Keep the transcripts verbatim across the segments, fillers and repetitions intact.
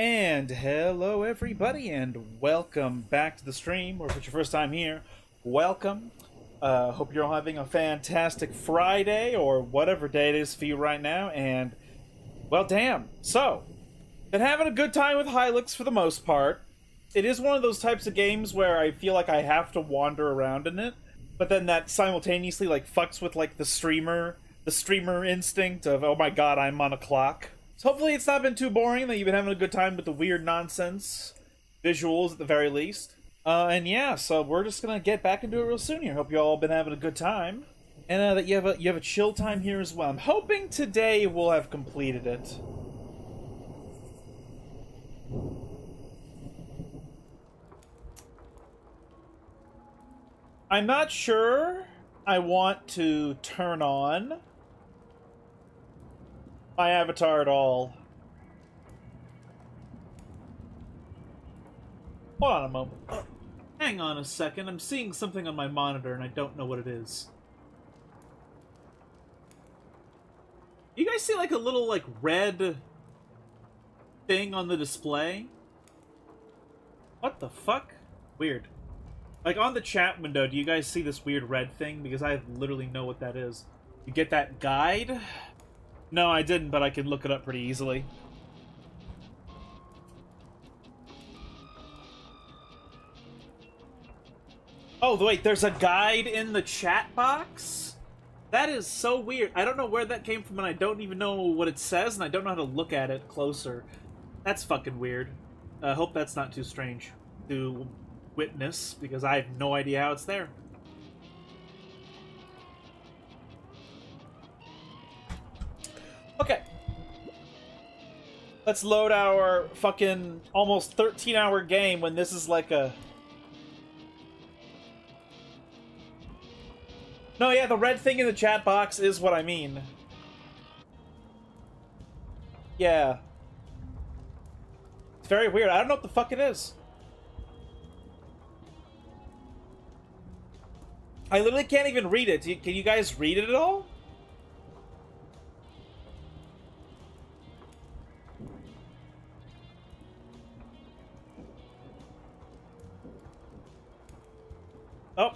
And hello everybody and welcome back to the stream, or if it's your first time here, welcome. Uh, hope you're all having a fantastic Friday or whatever day it is for you right now, and well damn. So, been having a good time with Hylics for the most part. It is one of those types of games where I feel like I have to wander around in it, but then that simultaneously like fucks with like the streamer, the streamer instinct of, oh my god, I'm on a clock. So hopefully it's not been too boring, that you've been having a good time with the weird nonsense visuals at the very least. Uh, and yeah, so we're just gonna get back into it real soon here. Hope you all been having a good time, and uh, that you have a you have a chill time here as well. I'm hoping today we'll have completed it. I'm not sure I want to turn on my avatar at all. Hold on a moment. Oh, hang on a second. I'm seeing something on my monitor and I don't know what it is. You guys see like a little like red thing on the display? What the fuck? Weird. Like on the chat window, do you guys see this weird red thing? Because I literally know what that is. You get that guide? No, I didn't, but I can look it up pretty easily. Oh, wait, there's a guide in the chat box? That is so weird. I don't know where that came from, and I don't even know what it says, and I don't know how to look at it closer. That's fucking weird. I uh, hope that's not too strange to witness, because I have no idea how it's there. Okay, let's load our fucking almost thirteen hour game when this is like a... No, yeah, the red thing in the chat box is what I mean. Yeah. It's very weird. I don't know what the fuck it is. I literally can't even read it. Can you guys read it at all? Oh.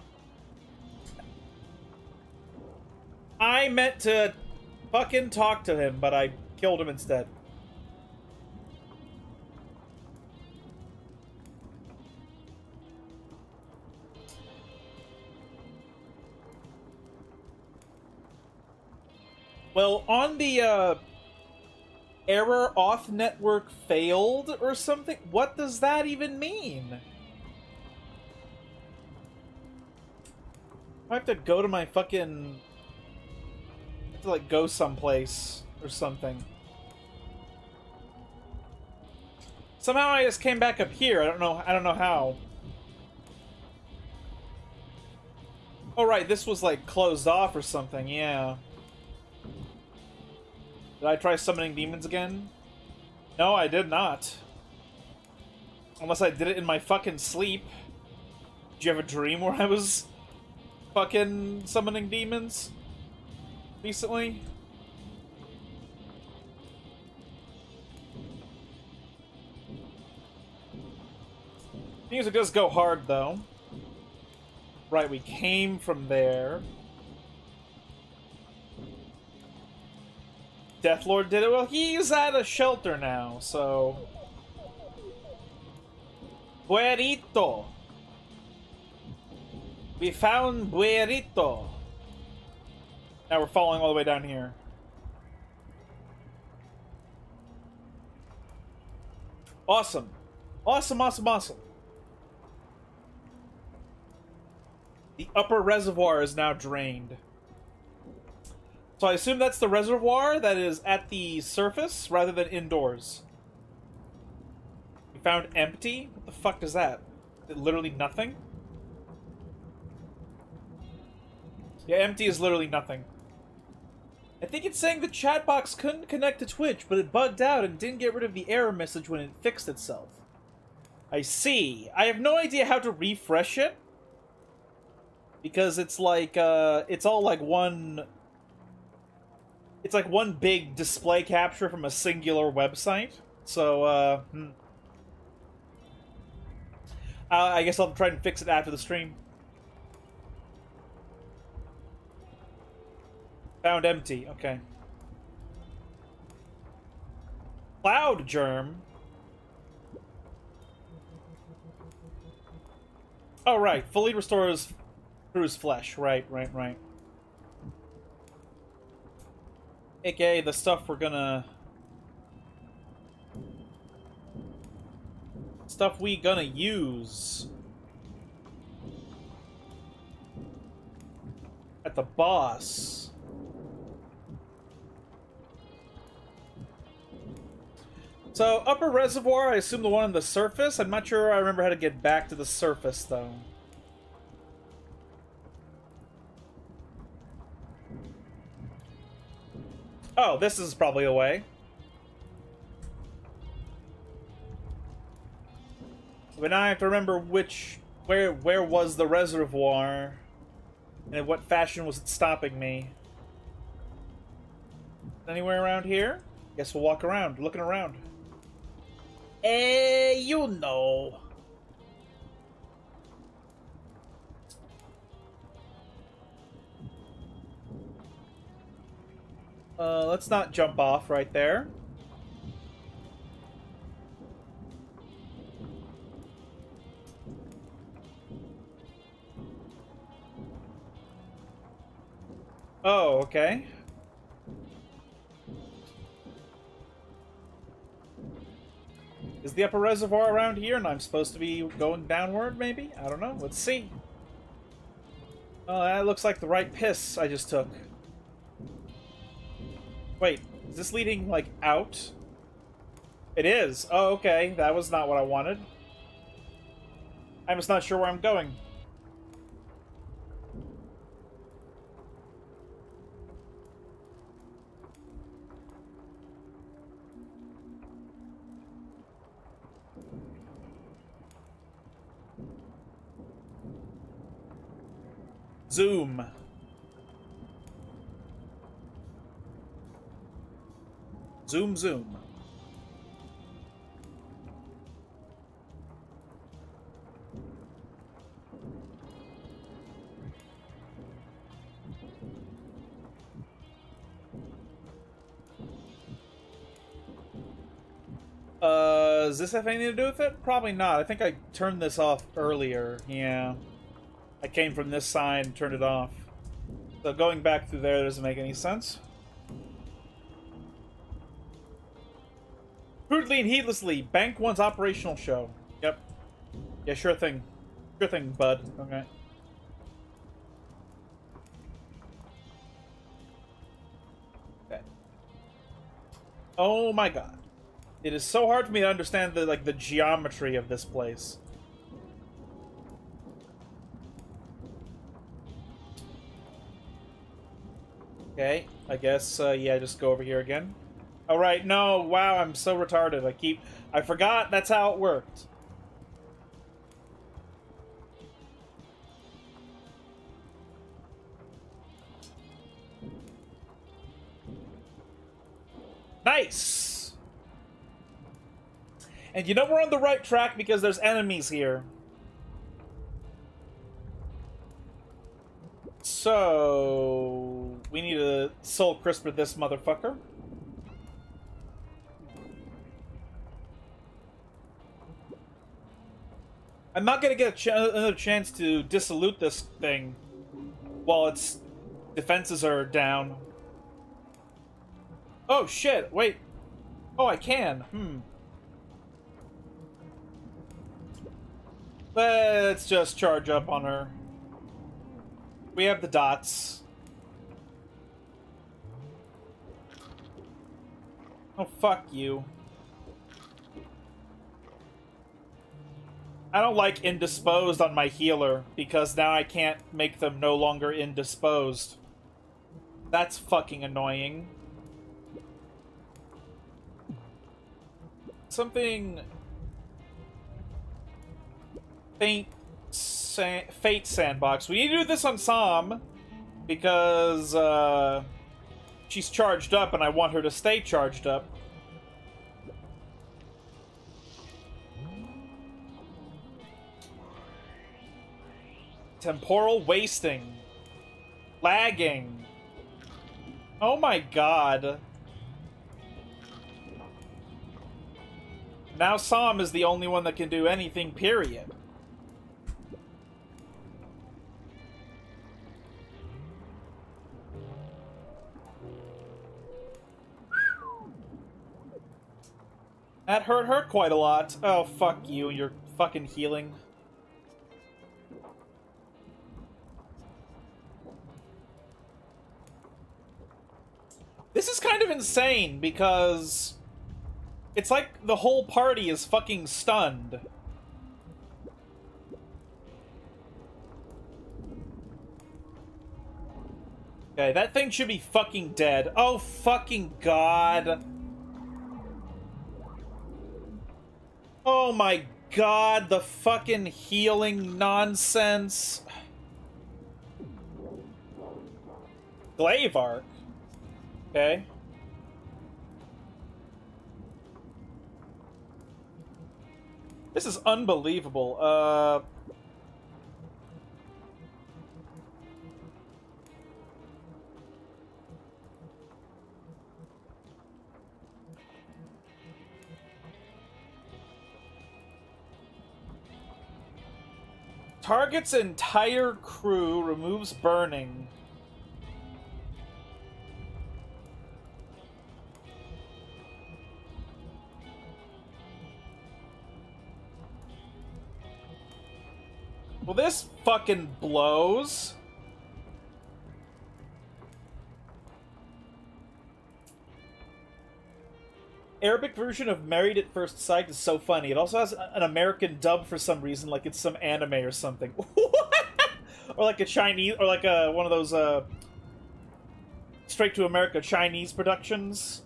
I meant to fucking talk to him, but I killed him instead. Well, on the uh, error off network failed or something, what does that even mean? I have to go to my fucking... I have to, like, go someplace or something. Somehow I just came back up here. I don't know. I don't know how. Oh, right. This was, like, closed off or something. Yeah. Did I try summoning demons again? No, I did not. Unless I did it in my fucking sleep. Did you have a dream where I was... fucking summoning demons recently? Music does go hard though. Right, we came from there. Deathlord did it. Well, he's at a shelter now, so... Buerito! We found Buerito. Now we're falling all the way down here. Awesome. Awesome, awesome, awesome. The upper reservoir is now drained. So I assume that's the reservoir that is at the surface rather than indoors. We found empty? What the fuck is that? Literally nothing? Yeah, empty is literally nothing. I think it's saying the chat box couldn't connect to Twitch, but it bugged out and didn't get rid of the error message when it fixed itself. I see. I have no idea how to refresh it. Because it's like, uh, it's all like one... It's like one big display capture from a singular website. So, uh... Hmm. I guess I'll try and fix it after the stream. Found empty. Okay. Cloud germ. Oh, right. Fully restores Crew's flesh. Right, right, right. A K A the stuff we're gonna... Stuff we gonna use at the boss. So upper reservoir, I assume the one on the surface. I'm not sure I remember how to get back to the surface though. Oh, this is probably a way. But now I have to remember which, where, where was the reservoir, and in what fashion was it stopping me? Anywhere around here? Guess we'll walk around, looking around. Eh, you know. Uh, let's not jump off right there. Oh, okay. Is the upper reservoir around here and I'm supposed to be going downward, maybe? I don't know. Let's see. Oh, that looks like the right piss I just took. Wait, is this leading, like, out? It is. Oh, okay. That was not what I wanted. I'm just not sure where I'm going. Zoom. Zoom, zoom. Uh, does this have anything to do with it? Probably not. I think I turned this off earlier. Yeah. I came from this side and turned it off. So going back through there doesn't make any sense. Crudely and heedlessly, bank one's operational show. Yep. Yeah, sure thing. Sure thing, bud. Okay. Okay. Oh my god. It is so hard for me to understand the, like, the geometry of this place. Okay, I guess, uh, yeah, just go over here again. Alright, no, wow, I'm so retarded. I keep... I forgot that's how it worked. Nice! And you know we're on the right track because there's enemies here. So... we need to soul crisper this motherfucker. I'm not gonna get a ch another chance to dissolute this thing while its defenses are down. Oh shit, wait. Oh, I can. Hmm. Let's just charge up on her. We have the dots. Oh, fuck you. I don't like indisposed on my healer, because now I can't make them no longer indisposed. That's fucking annoying. Something... Faint... Sa Fate Sandbox. We need to do this on Som, because, uh... she's charged up, and I want her to stay charged up. Temporal wasting. Lagging. Oh my god. Now Som is the only one that can do anything, period. That hurt her quite a lot. Oh, fuck you, you're fucking healing. This is kind of insane, because it's like the whole party is fucking stunned. Okay, that thing should be fucking dead. Oh, fucking god. Oh my god, the fucking healing nonsense. Glaive arc. Okay. This is unbelievable. Uh... Target's entire crew removes burning. Well, this fucking blows. Arabic version of Married at First Sight is so funny. It also has an American dub for some reason, like it's some anime or something. Or like a Chinese, or like a, one of those uh, straight to America Chinese productions.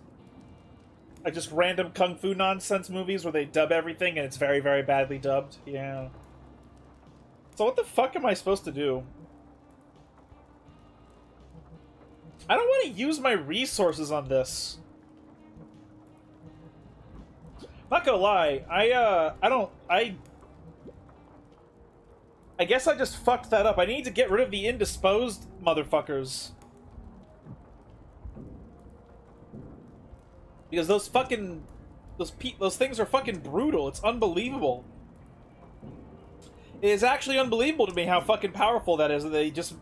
Like just random kung fu nonsense movies where they dub everything and it's very, very badly dubbed. Yeah. So what the fuck am I supposed to do? I don't want to use my resources on this. Not gonna lie, I, uh, I don't, I... I guess I just fucked that up. I need to get rid of the indisposed motherfuckers. Because those fucking... Those pe those things are fucking brutal. It's unbelievable. It is actually unbelievable to me how fucking powerful that is. They just...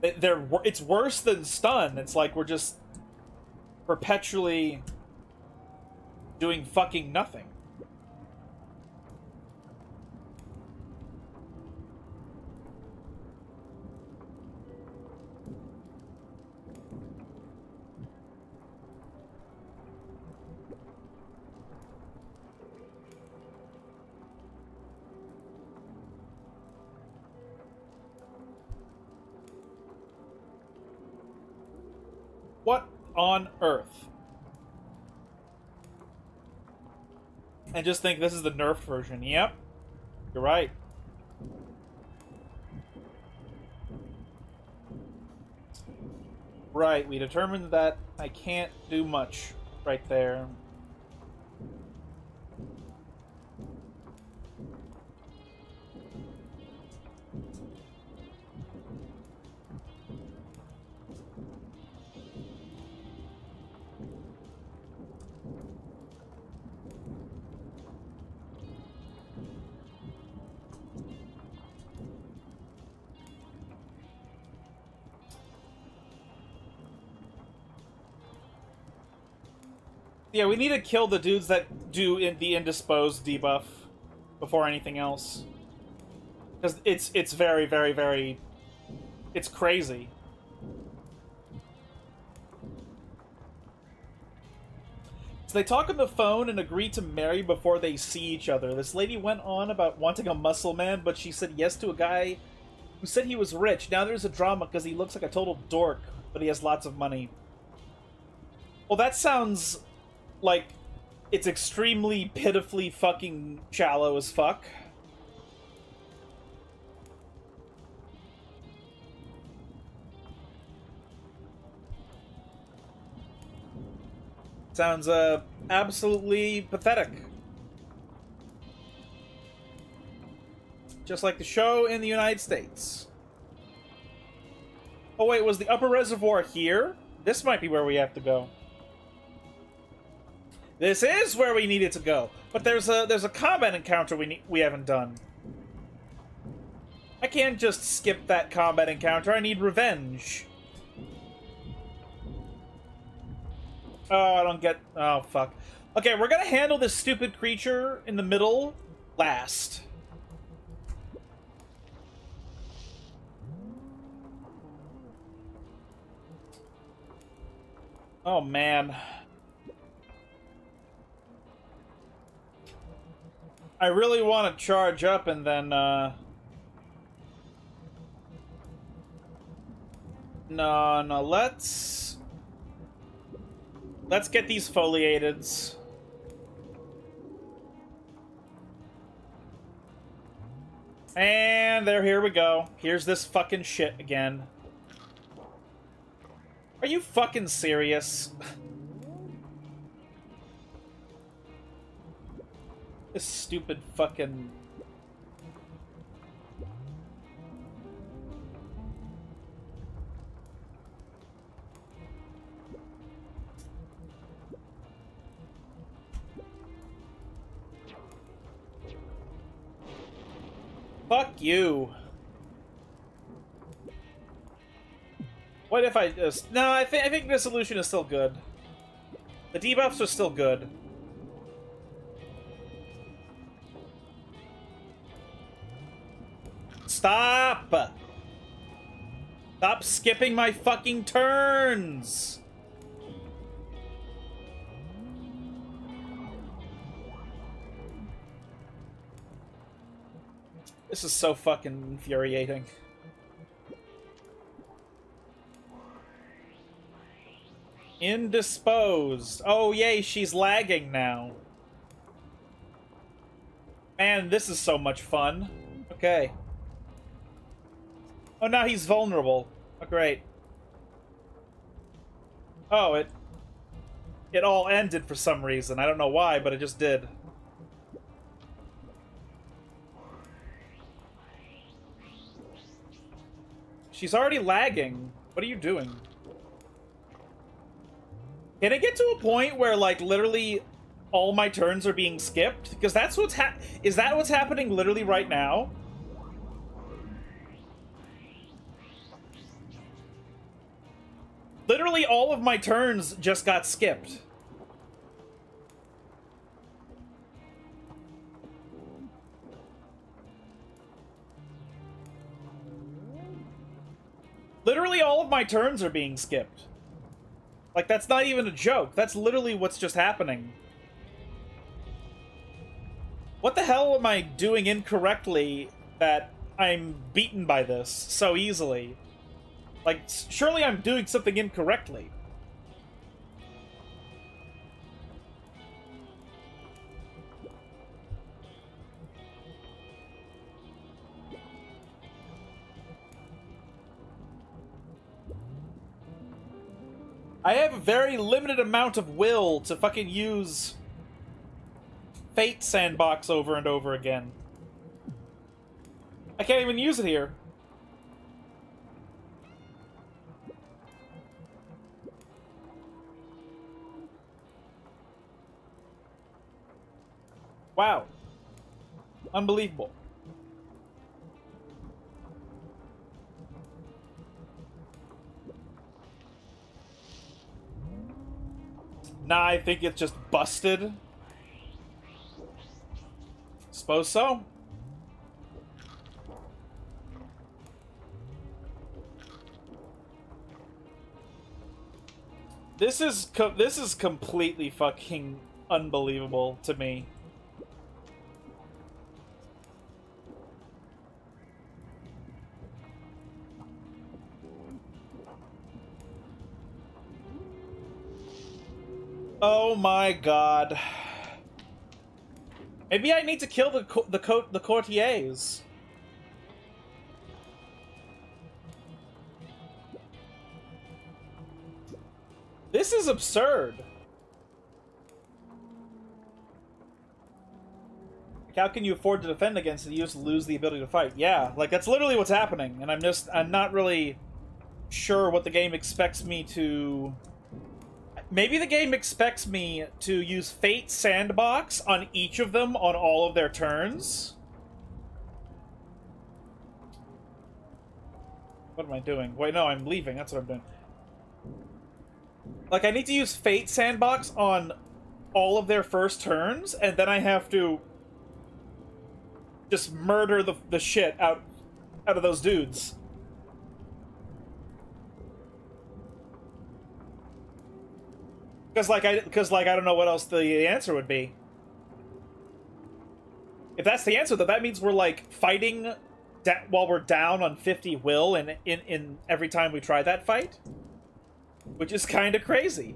They're, it's worse than stun. It's like we're just... perpetually... doing fucking nothing. What on earth? And just think this is the nerfed version. Yep. You're right. Right, we determined that I can't do much right there. Yeah, we need to kill the dudes that do in the indisposed debuff before anything else. Because it's, it's very, very, very... It's crazy. So they talk on the phone and agree to marry before they see each other. This lady went on about wanting a muscle man, but she said yes to a guy who said he was rich. Now there's a drama because he looks like a total dork, but he has lots of money. Well, that sounds... like, it's extremely pitifully fucking shallow as fuck. Sounds, uh, absolutely pathetic. Just like the show in the United States. Oh wait, was the upper reservoir here? This might be where we have to go. This is where we needed to go. But there's a there's a combat encounter we need we haven't done. I can't just skip that combat encounter. I need revenge. Oh, I don't get... Oh, fuck. Okay, we're gonna handle this stupid creature in the middle last. Oh, man. I really want to charge up and then, uh... No, no, let's... Let's get these foliateds. And there, here we go. Here's this fucking shit again. Are you fucking serious? This stupid fucking... Fuck you. What if I just... No, I, th I think the solution is still good. The debuffs are still good. Stop! Stop skipping my fucking turns! This is so fucking infuriating. Indisposed. Oh, yay, she's lagging now. Man, this is so much fun. Okay. Oh, now he's vulnerable. Oh, great. Oh, it... It all ended for some reason. I don't know why, but it just did. She's already lagging. What are you doing? Can it get to a point where, like, literally all my turns are being skipped? Because that's what's hap- Is that what's happening literally right now? Literally all of my turns just got skipped. Literally all of my turns are being skipped. Like, that's not even a joke. That's literally what's just happening. What the hell am I doing incorrectly that I'm beaten by this so easily? Like, surely I'm doing something incorrectly. I have a very limited amount of will to fucking use Fate Sandbox over and over again. I can't even use it here. Wow. Unbelievable. Nah, I think it's just busted. Suppose so. This is co this is completely fucking unbelievable to me. Oh my god. Maybe I need to kill the co the co the courtiers. This is absurd. I how can you afford to defend against it? You just lose the ability to fight. Yeah, like, that's literally what's happening, and I'm just, I'm not really sure what the game expects me to... Maybe the game expects me to use Fate Sandbox on each of them on all of their turns? What am I doing? Wait, no, I'm leaving. That's what I'm doing. Like, I need to use Fate Sandbox on all of their first turns, and then I have to just murder the, the shit out, out of those dudes. Because, like, I, because, like, I don't know what else the, the answer would be. If that's the answer, though, that means we're, like, fighting while we're down on fifty will and in, in every time we try that fight. Which is kind of crazy.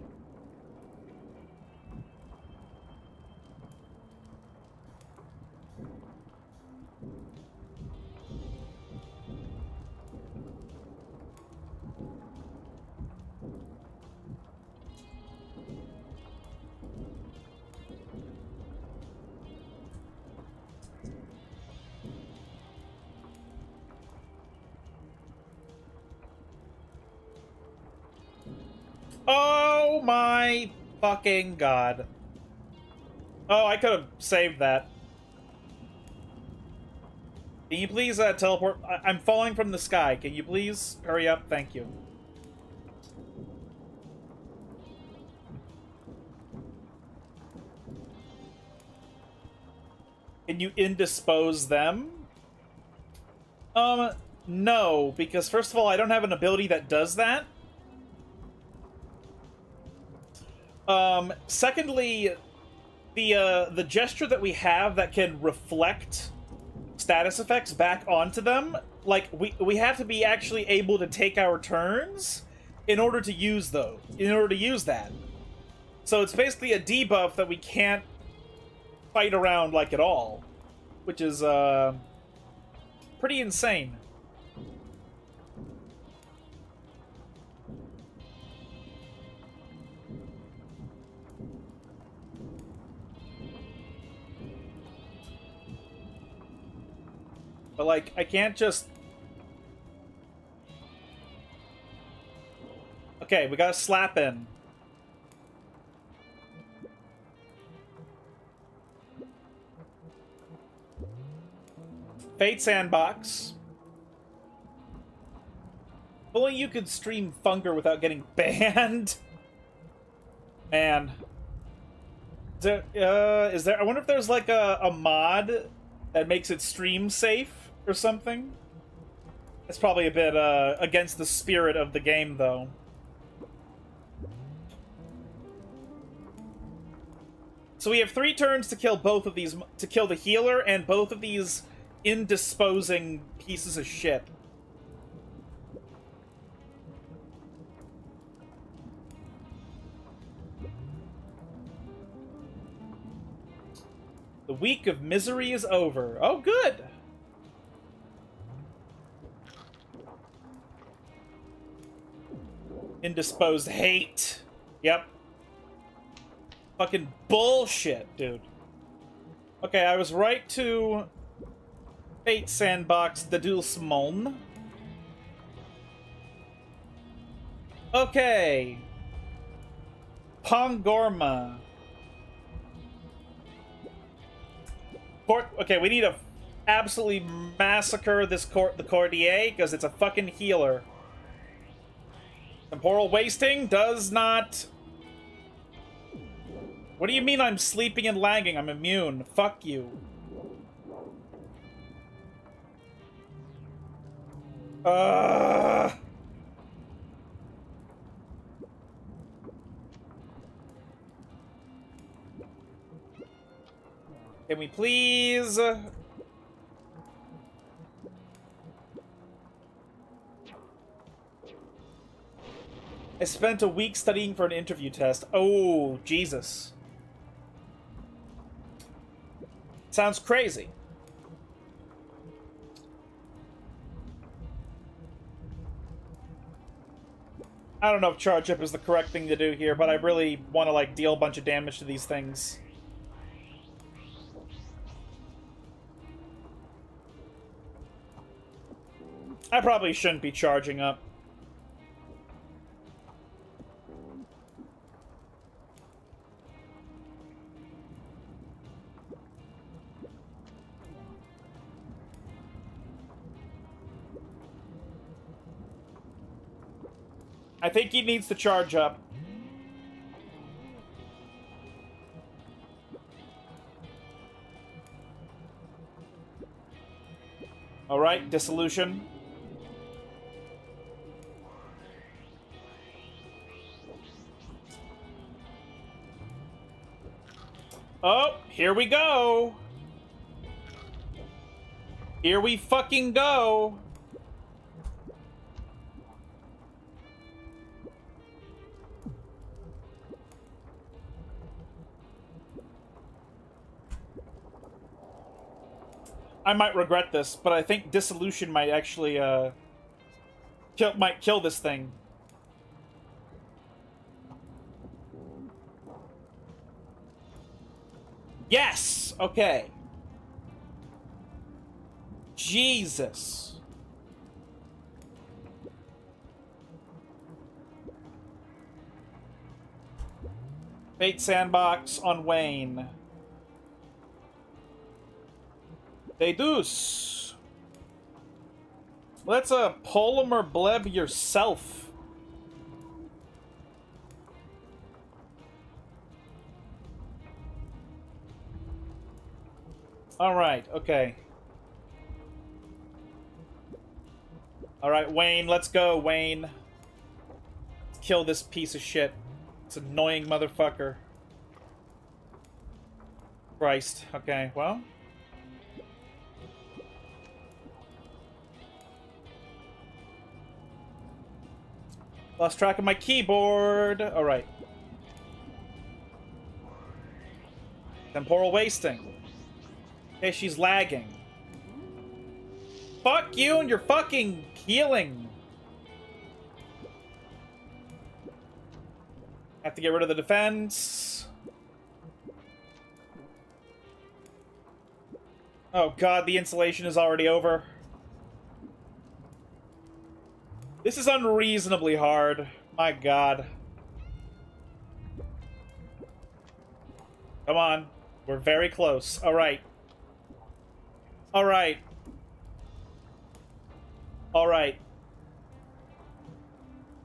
Oh my fucking god. Oh, I could have saved that. Can you please uh, teleport? I I'm falling from the sky. Can you please hurry up? Thank you. Can you indispose them? Um, no, because first of all, I don't have an ability that does that. Um, secondly, the, uh, the gesture that we have that can reflect status effects back onto them, like, we, we have to be actually able to take our turns in order to use those, in order to use that. So it's basically a debuff that we can't fight around, like, at all, which is, uh, pretty insane. But, like, I can't just... Okay, we gotta slap in. Fate Sandbox. If only you could stream Funger without getting banned. Man. Is there, uh, is there... I wonder if there's, like, a, a mod that makes it stream safe? Or something? That's probably a bit uh, against the spirit of the game, though. So we have three turns to kill both of these, to kill the healer and both of these indisposing pieces of shit. The week of misery is over. Oh, good! Indisposed hate. Yep. Fucking bullshit, dude. Okay, I was right to Fate Sandbox Deduce Moon. Okay. Pongorma. Court. Okay, we need to absolutely massacre this court, the courtier, because it's a fucking healer. Temporal wasting does not... What do you mean I'm sleeping and lagging? I'm immune. Fuck you. Uh... Can we please... I spent a week studying for an interview test. Oh, Jesus. Sounds crazy. I don't know if charge up is the correct thing to do here, but I really want to, like, deal a bunch of damage to these things. I probably shouldn't be charging up. I think he needs to charge up. Alright, dissolution. Oh, here we go! Here we fucking go! I might regret this, but I think dissolution might actually uh, kill, might kill this thing. Yes! Okay. Jesus. Fate Sandbox on Wayne. Deduce. Let's uh, polymer bleb yourself. All right, okay. All right, Wayne, let's go, Wayne. Let's kill this piece of shit. It's an annoying motherfucker. Christ, okay, well. Lost track of my keyboard. All right. Temporal wasting. Okay, she's lagging. Fuck you and your fucking healing. Have to get rid of the defense. Oh god, the insulation is already over. This is unreasonably hard. My god. Come on. We're very close. Alright. Alright. Alright.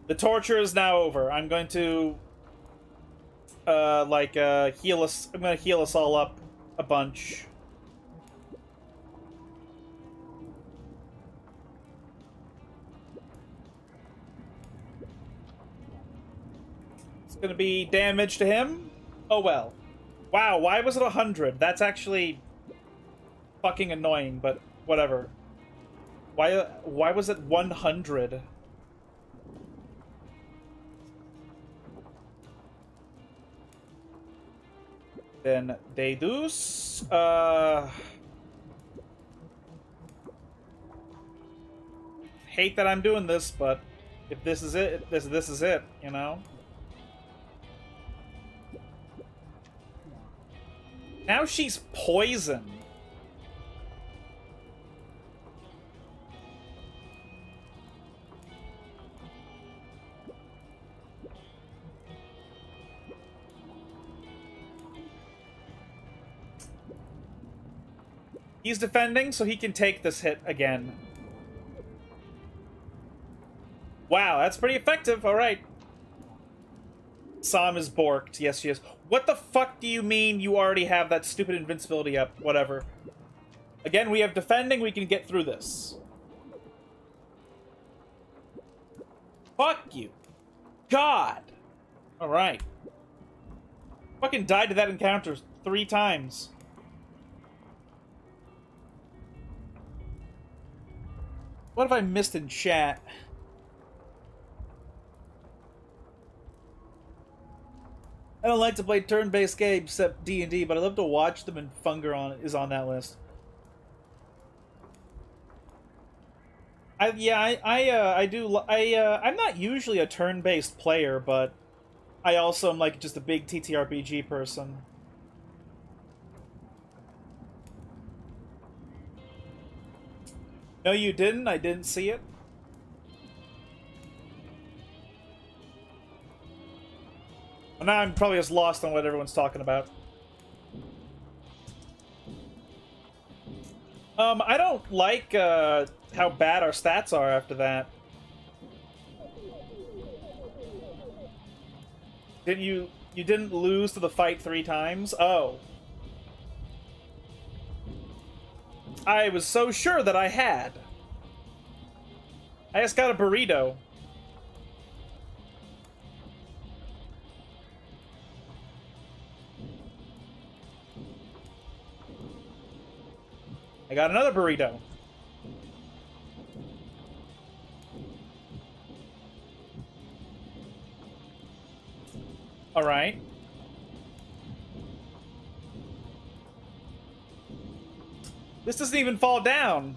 The torture is now over. I'm going to... Uh, like, uh, heal us... I'm gonna heal us all up a bunch. Gonna be damage to him. Oh well. Wow, why was it a hundred? That's actually fucking annoying, but whatever. Why why was it one hundred? Then Deduce. Uh hate that I'm doing this, but if this is it, if this this is it, you know? Now she's poisoned. He's defending, so he can take this hit again. Wow, that's pretty effective. All right. Som is borked. Yes, she is. What the fuck do you mean you already have that stupid invincibility up? Whatever. Again, we have defending. We can get through this. Fuck you. God. Alright. Fucking died to that encounter three times. What have I missed in chat? I don't like to play turn-based games except D and D, but I love to watch them, and Funger on, is on that list. I, yeah, I I, uh, I do. I uh, I'm not usually a turn-based player, but I also am like just a big T T R P G person. No, you didn't. I didn't see it. Well, now I'm probably just lost on what everyone's talking about. Um, I don't like uh, how bad our stats are after that. Didn't you... You didn't lose to the fight three times? Oh. I was so sure that I had. I just got a burrito. I got another burrito. All right. This doesn't even fall down.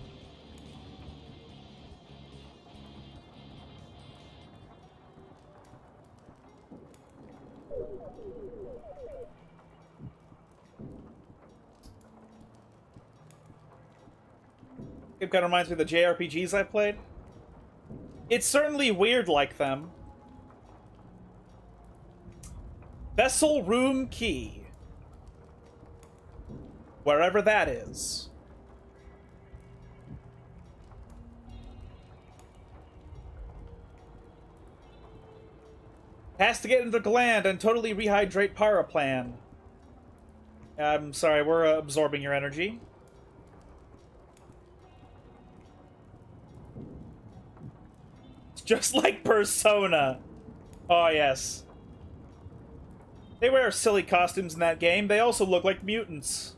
It kind of reminds me of the J R P Gs I've played. It's certainly weird like them. Vessel room key. Wherever that is. Has to get into gland and totally rehydrate Paraplan. I'm sorry, we're uh, absorbing your energy. It's just like Persona. Oh, yes. They wear silly costumes in that game. They also look like mutants.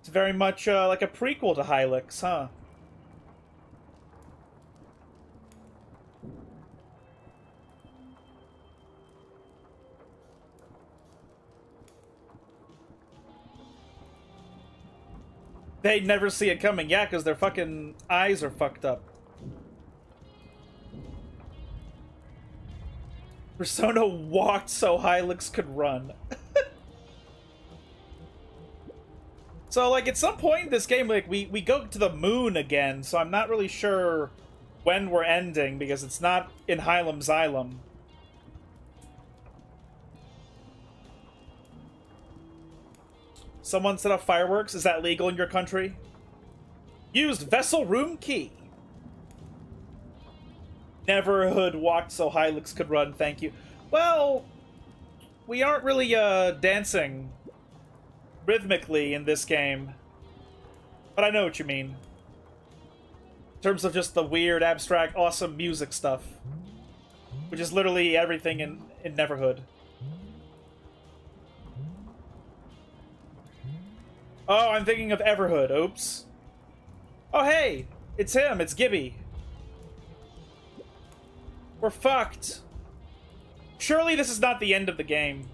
It's very much uh, like a prequel to Hylics, huh? They never see it coming. Yeah, because their fucking eyes are fucked up. Persona walked so Hylics could run. So, like, at some point in this game, like, we, we go to the moon again, so I'm not really sure when we're ending, because it's not in Hylemxylem. Someone set off fireworks? Is that legal in your country? Used vessel room key. Neverhood walked so Hylics could run, thank you. Well, we aren't really uh, dancing rhythmically in this game. But I know what you mean. In terms of just the weird, abstract, awesome music stuff. Which is literally everything in, in Neverhood. Oh, I'm thinking of Everhood. Oops. Oh, hey! It's him. It's Gibby. We're fucked. Surely this is not the end of the game.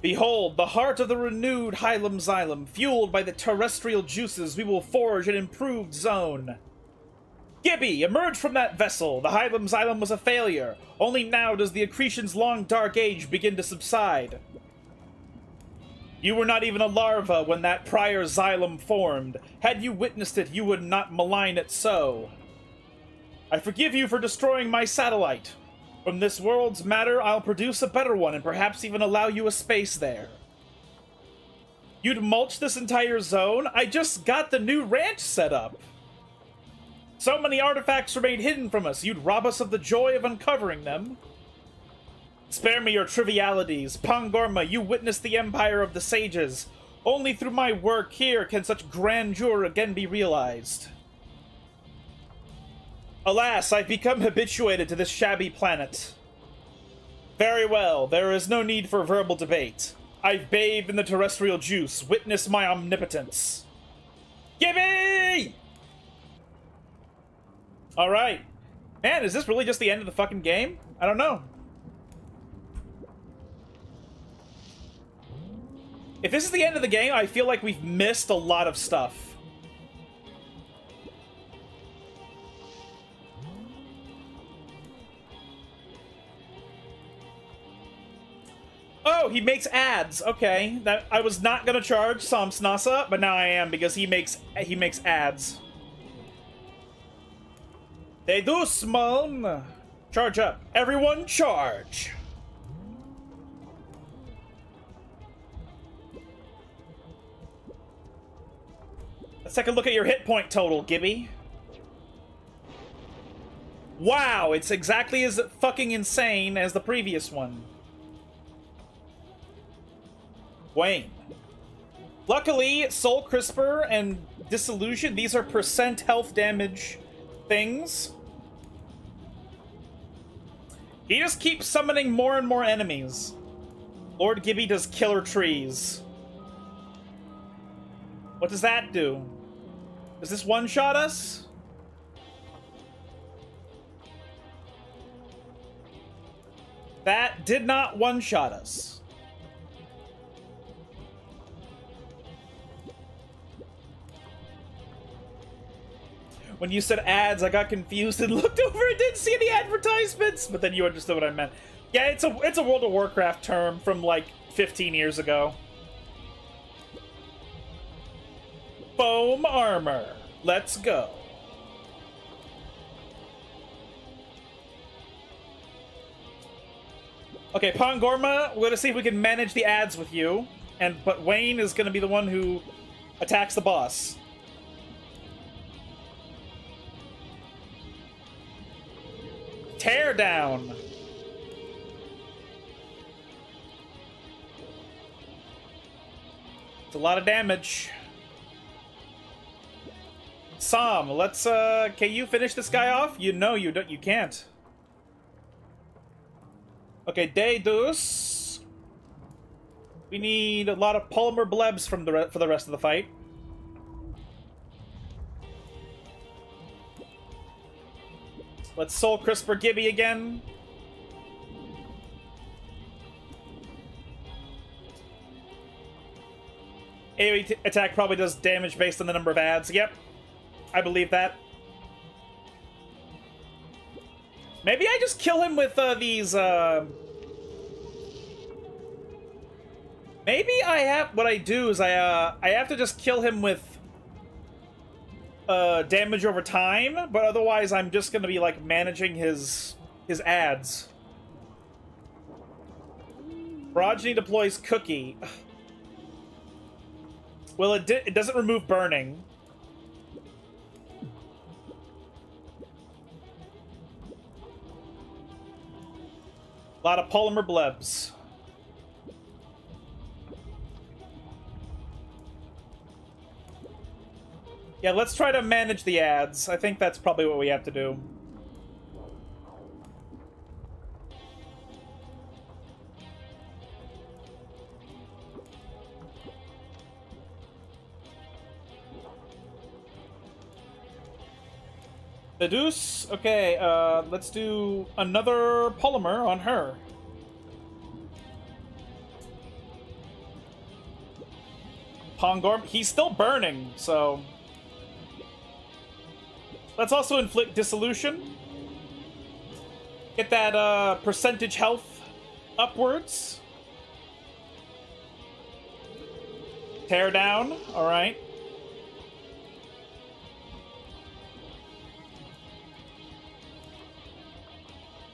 Behold, the heart of the renewed Hylemxylem, fueled by the terrestrial juices, we will forge an improved zone. Gibby, emerge from that vessel. The Hylemxylem was a failure. Only now does the accretion's long dark age begin to subside. You were not even a larva when that prior xylem formed. Had you witnessed it, you would not malign it so. I forgive you for destroying my satellite. From this world's matter, I'll produce a better one and perhaps even allow you a space there. You'd mulch this entire zone? I just got the new ranch set up. So many artifacts remain hidden from us. You'd rob us of the joy of uncovering them. Spare me your trivialities. Pongorma, you witnessed the empire of the sages. Only through my work here can such grandeur again be realized. Alas, I've become habituated to this shabby planet. Very well, there is no need for verbal debate. I've bathed in the terrestrial juice. Witness my omnipotence. Gibby! Alright. Man, is this really just the end of the fucking game? I don't know. If this is the end of the game, I feel like we've missed a lot of stuff. Oh, he makes ads. Okay, that I was not gonna charge Som Snasa, but now I am because he makes he makes ads. Deduce, man! Charge up. Everyone charge! Let's take a look at your hit point total, Gibby. Wow, it's exactly as fucking insane as the previous one. Wayne. Luckily, Soul Crisper and Disillusion, these are percent health damage things. He just keeps summoning more and more enemies. Lord Gibby does killer trees. What does that do? Does this one-shot us? That did not one-shot us. When you said ads, I got confused and looked over and didn't see any advertisements, but then you understood what I meant. Yeah, it's a it's a World of Warcraft term from like fifteen years ago. Foam armor. Let's go. Okay, Pongorma, we're gonna see if we can manage the ads with you, and but Wayne is gonna be the one who attacks the boss. Tear down. It's a lot of damage. Som, let's uh can you finish this guy off? You know you don't you can't. Okay, Deduce. We need a lot of polymer blebs from the re for the rest of the fight. Let's Soul Crisper Gibby again. AoE attack probably does damage based on the number of ads. Yep. I believe that. Maybe I just kill him with uh, these... Uh... Maybe I have... What I do is I uh, I have to just kill him with... Uh, damage over time, but otherwise I'm just gonna be like managing his his ads. Progeny deploys cookie. Well, it it doesn't remove burning. A lot of polymer blebs. Yeah, let's try to manage the ads. I think that's probably what we have to do. The Deuce. Okay, uh, let's do another polymer on her. Pongorm. He's still burning, so... Let's also inflict Dissolution. Get that uh, percentage health upwards. Tear down. All right.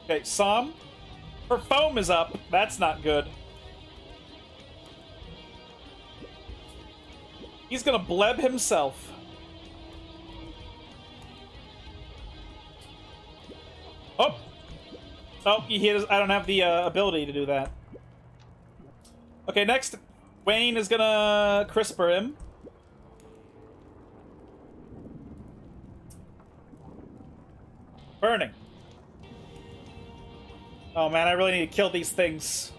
Okay, Som. Her foam is up. That's not good. He's gonna bleb himself. Oh! Oh, he has, I don't have the uh, ability to do that. Okay, next, Wayne is gonna Crisper him. Burning. Oh man, I really need to kill these things.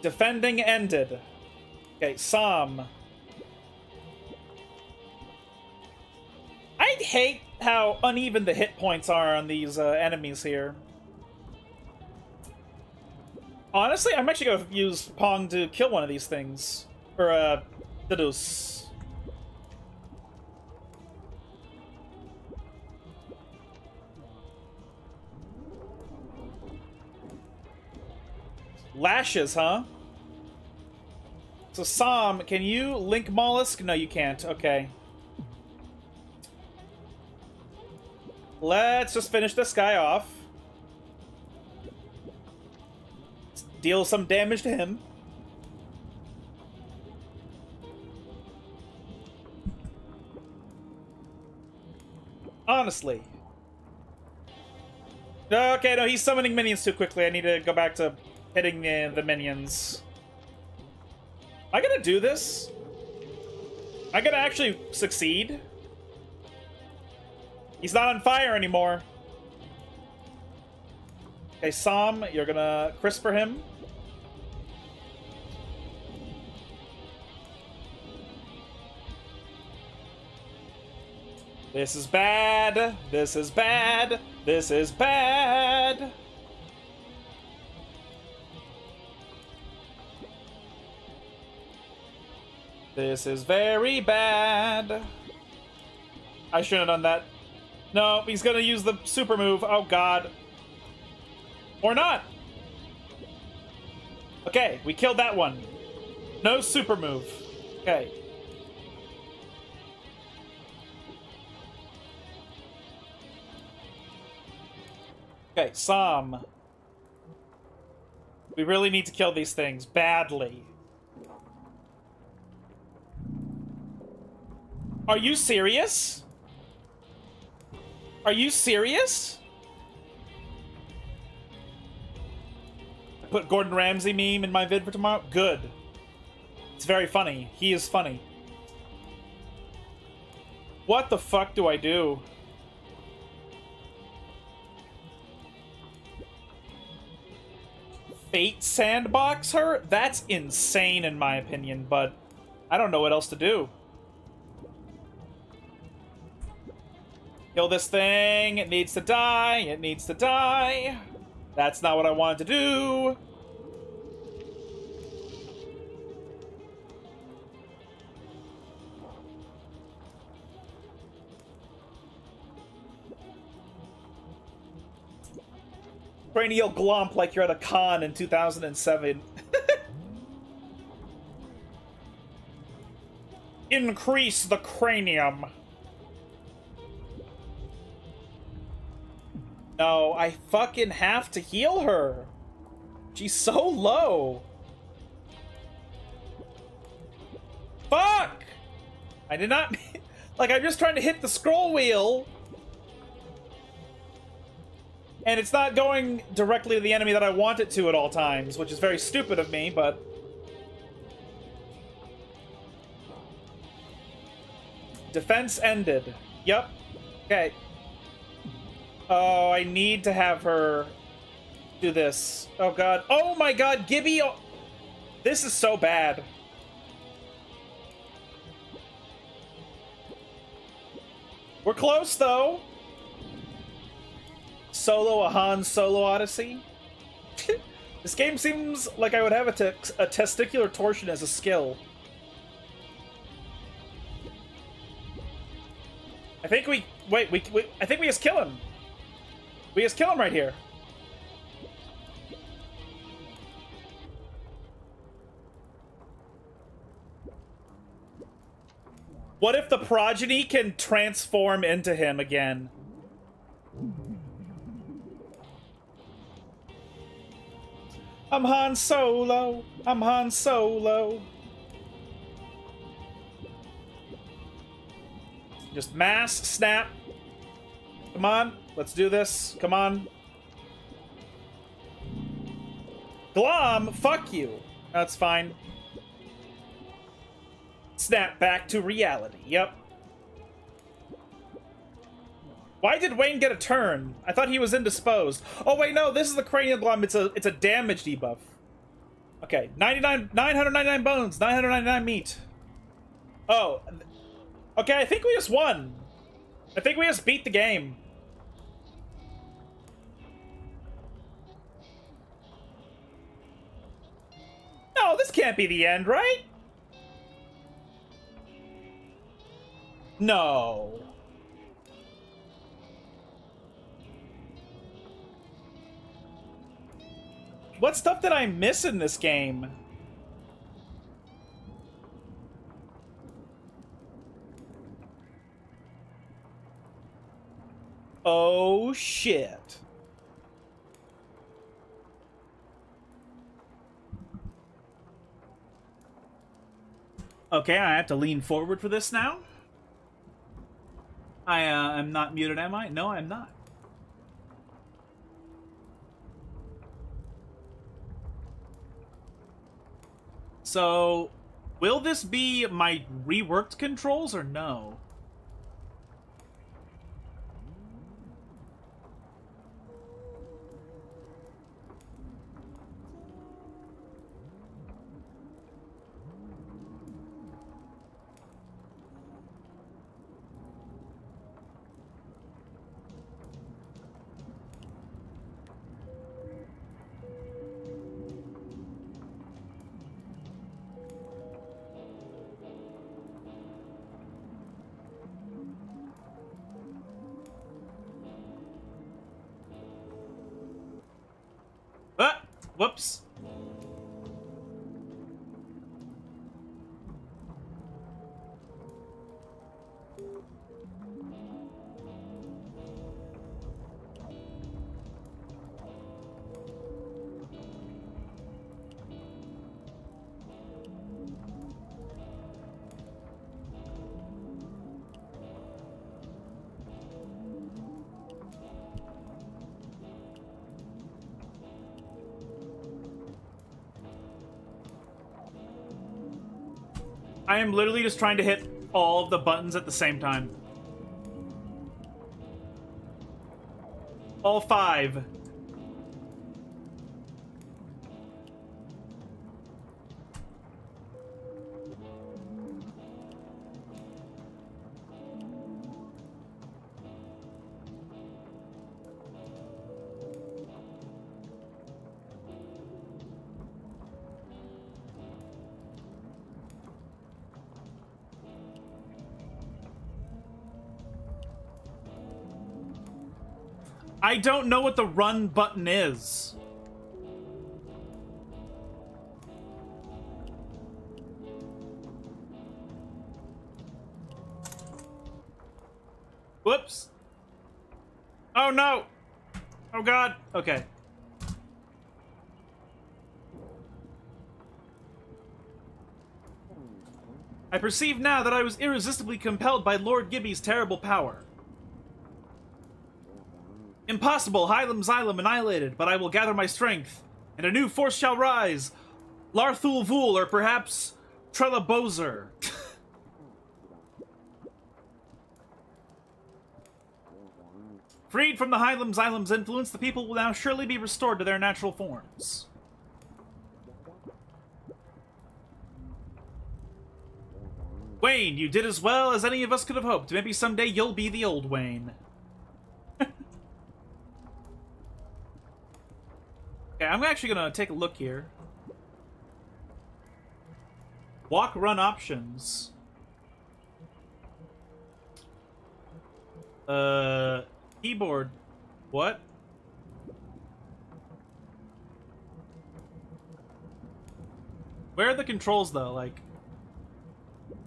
Defending ended. Okay, Som. I hate how uneven the hit points are on these uh, enemies here. Honestly, I'm actually going to use Pong to kill one of these things. Or, uh, Deduce. Lashes, huh? So, Som, can you link mollusk? No, you can't. Okay. Let's just finish this guy off. Let's deal some damage to him. Honestly. Okay, no, he's summoning minions too quickly. I need to go back to hitting the, the minions. I gotta do this? I gotta actually succeed? He's not on fire anymore. Okay, Som, you're gonna crisper him. This is bad. This is bad. This is bad. This is very bad. I shouldn't have done that. No, he's gonna use the super move. Oh, God. Or not. Okay, we killed that one. No super move. Okay. Okay, Som. We really need to kill these things badly. Are you serious? Are you serious? I put Gordon Ramsay meme in my vid for tomorrow. Good. It's very funny. He is funny. What the fuck do I do? Fate sandbox her? That's insane in my opinion, but I don't know what else to do. Kill this thing. It needs to die. It needs to die. That's not what I wanted to do. Cranial glomp like you're at a con in two thousand seven. Increase the cranium. No, I fucking have to heal her. She's so low. Fuck! I did not... Like, I'm just trying to hit the scroll wheel. And it's not going directly to the enemy that I want it to at all times, which is very stupid of me, but... Defense ended. Yep. Okay. Oh, I need to have her do this. Oh, God. Oh, my God, Gibby! Oh. This is so bad. We're close, though. Solo a Han Solo Odyssey. This game seems like I would have a, te a testicular torsion as a skill. I think we... Wait, we, we... I think we just kill him. We just kill him right here. What if the progeny can transform into him again? I'm Han Solo. I'm Han Solo. Just mass snap. Come on. Let's do this. Come on. Glom, fuck you. That's fine. Snap back to reality. Yep. Why did Wayne get a turn? I thought he was indisposed. Oh, wait, no. This is the cranial glom. It's a, it's a damage debuff. Okay. ninety-nine, nine hundred ninety-nine bones. nine hundred ninety-nine meat. Oh. Okay, I think we just won. I think we just beat the game. No, this can't be the end, right? No. What stuff did I miss in this game? Oh, shit. Okay, I have to lean forward for this now. I, uh, I'm not muted, am I? No, I'm not. So, will this be my reworked controls or no? Whoops. I am literally just trying to hit all of the buttons at the same time. All five. I don't know what the run button is. Whoops. Oh no. Oh God. Okay. I perceive now that I was irresistibly compelled by Lord Gibby's terrible power. Impossible! Hylemxylem annihilated, but I will gather my strength, and a new force shall rise! Larthul Vul, or perhaps Trelabozer. Freed from the Hylemxylem's influence, the people will now surely be restored to their natural forms. Wayne, you did as well as any of us could have hoped. Maybe someday you'll be the old Wayne. I'm actually going to take a look here. Walk run options. Uh, keyboard. What? Where are the controls though? Like,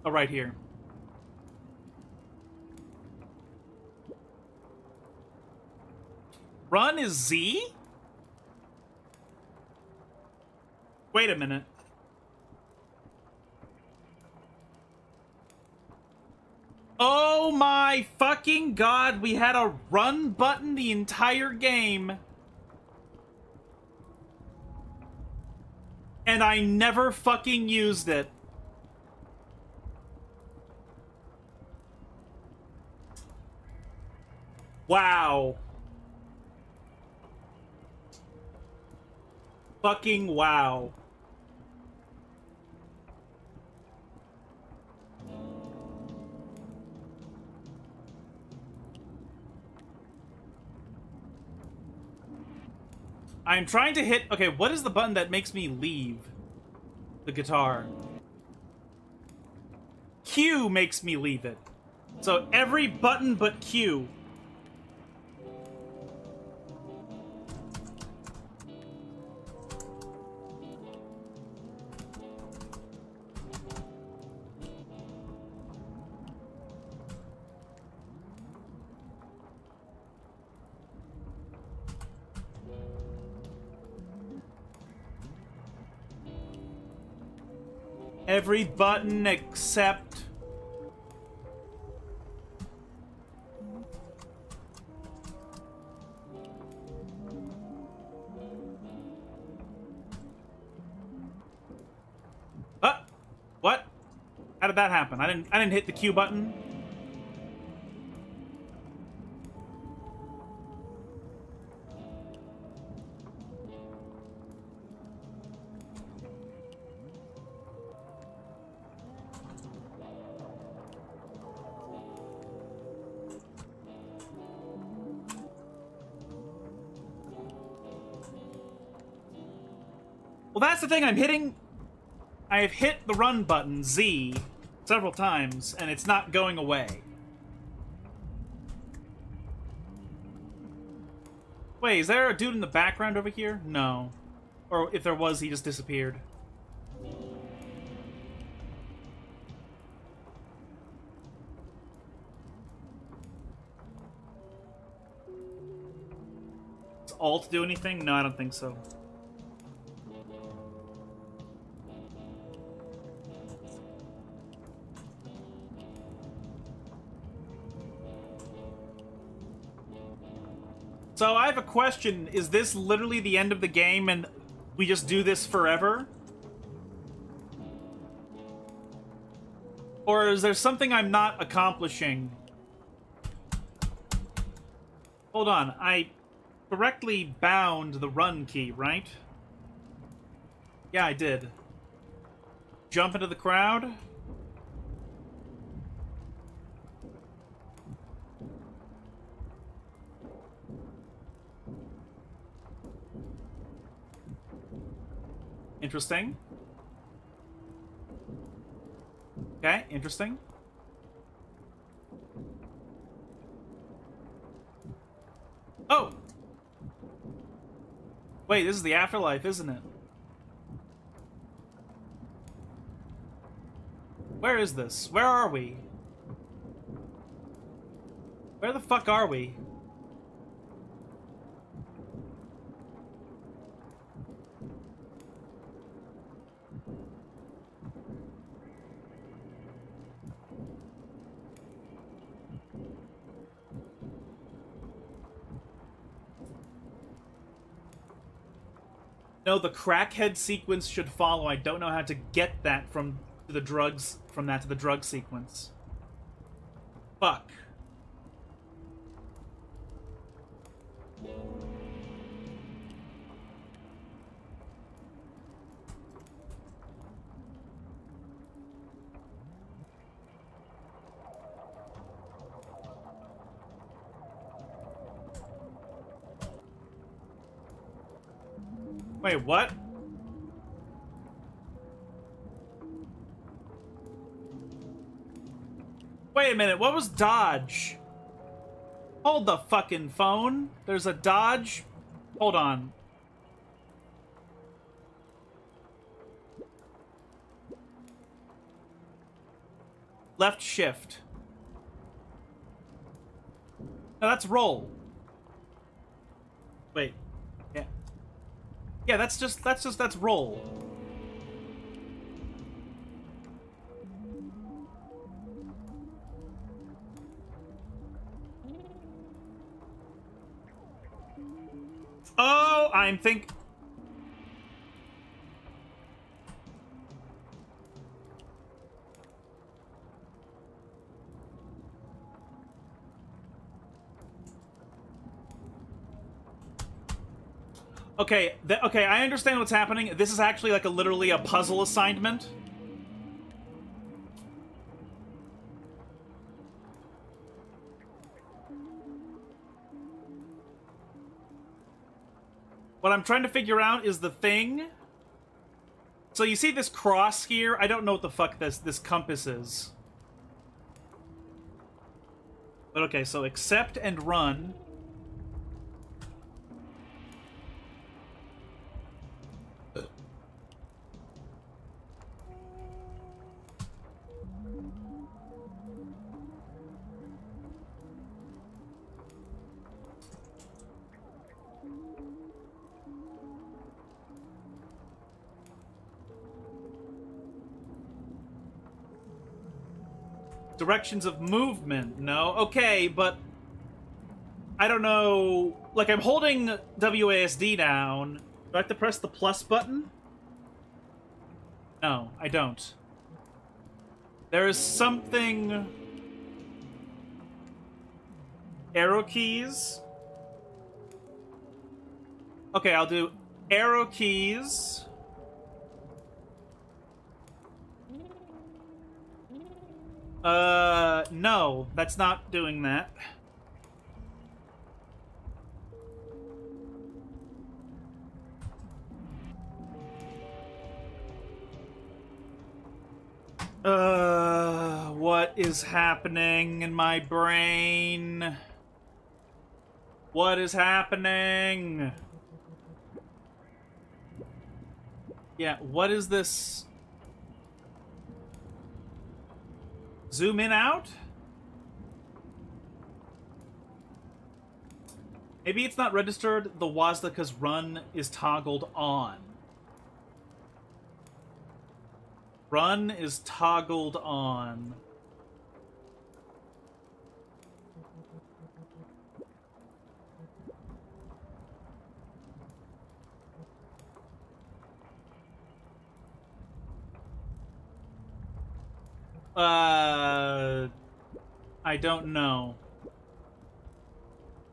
oh, right here. Run is Z? Wait a minute. Oh my fucking God, we had a run button the entire game. And I never fucking used it. Wow. Fucking wow. I'm trying to hit... Okay, what is the button that makes me leave the guitar? Q makes me leave it. So every button but Q. Every button except... Ah! What? How did that happen? I didn't I didn't hit the Q button. Well, that's the thing, I'm hitting... I have hit the run button, Z, several times, and it's not going away. Wait, is there a dude in the background over here? No. Or if there was, he just disappeared. Does Alt do anything? No, I don't think so. So I have a question, is this literally the end of the game and we just do this forever? Or is there something I'm not accomplishing? Hold on, I correctly bound the run key, right? Yeah, I did. Jump into the crowd? Interesting. Okay, interesting. Oh! Wait, this is the afterlife, isn't it? Where is this? Where are we? Where the fuck are we? No, the crackhead sequence should follow. I don't know how to get that from the drugs, from that to the drug sequence. Fuck. Wait, what? Wait a minute, what was dodge? Hold the fucking phone. There's a dodge. Hold on. Left shift. No, that's roll. Wait. Yeah, that's just, that's just, that's roll. Oh, I'm think... Okay, th okay, I understand what's happening. This is actually like a literally a puzzle assignment. What I'm trying to figure out is the thing. So you see this cross here? I don't know what the fuck this this compass is. But okay, so accept and run. Directions of movement, no. Okay, but I don't know. Like, I'm holding W A S D down. Do I have to press the plus button? No, I don't. There is something... Arrow keys? Okay, I'll do arrow keys. Uh, no, that's not doing that. Uh, what is happening in my brain? What is happening? Yeah, what is this? Zoom in out? Maybe it's not registered. The Wazlika's run is toggled on. Run is toggled on. Uh, I don't know.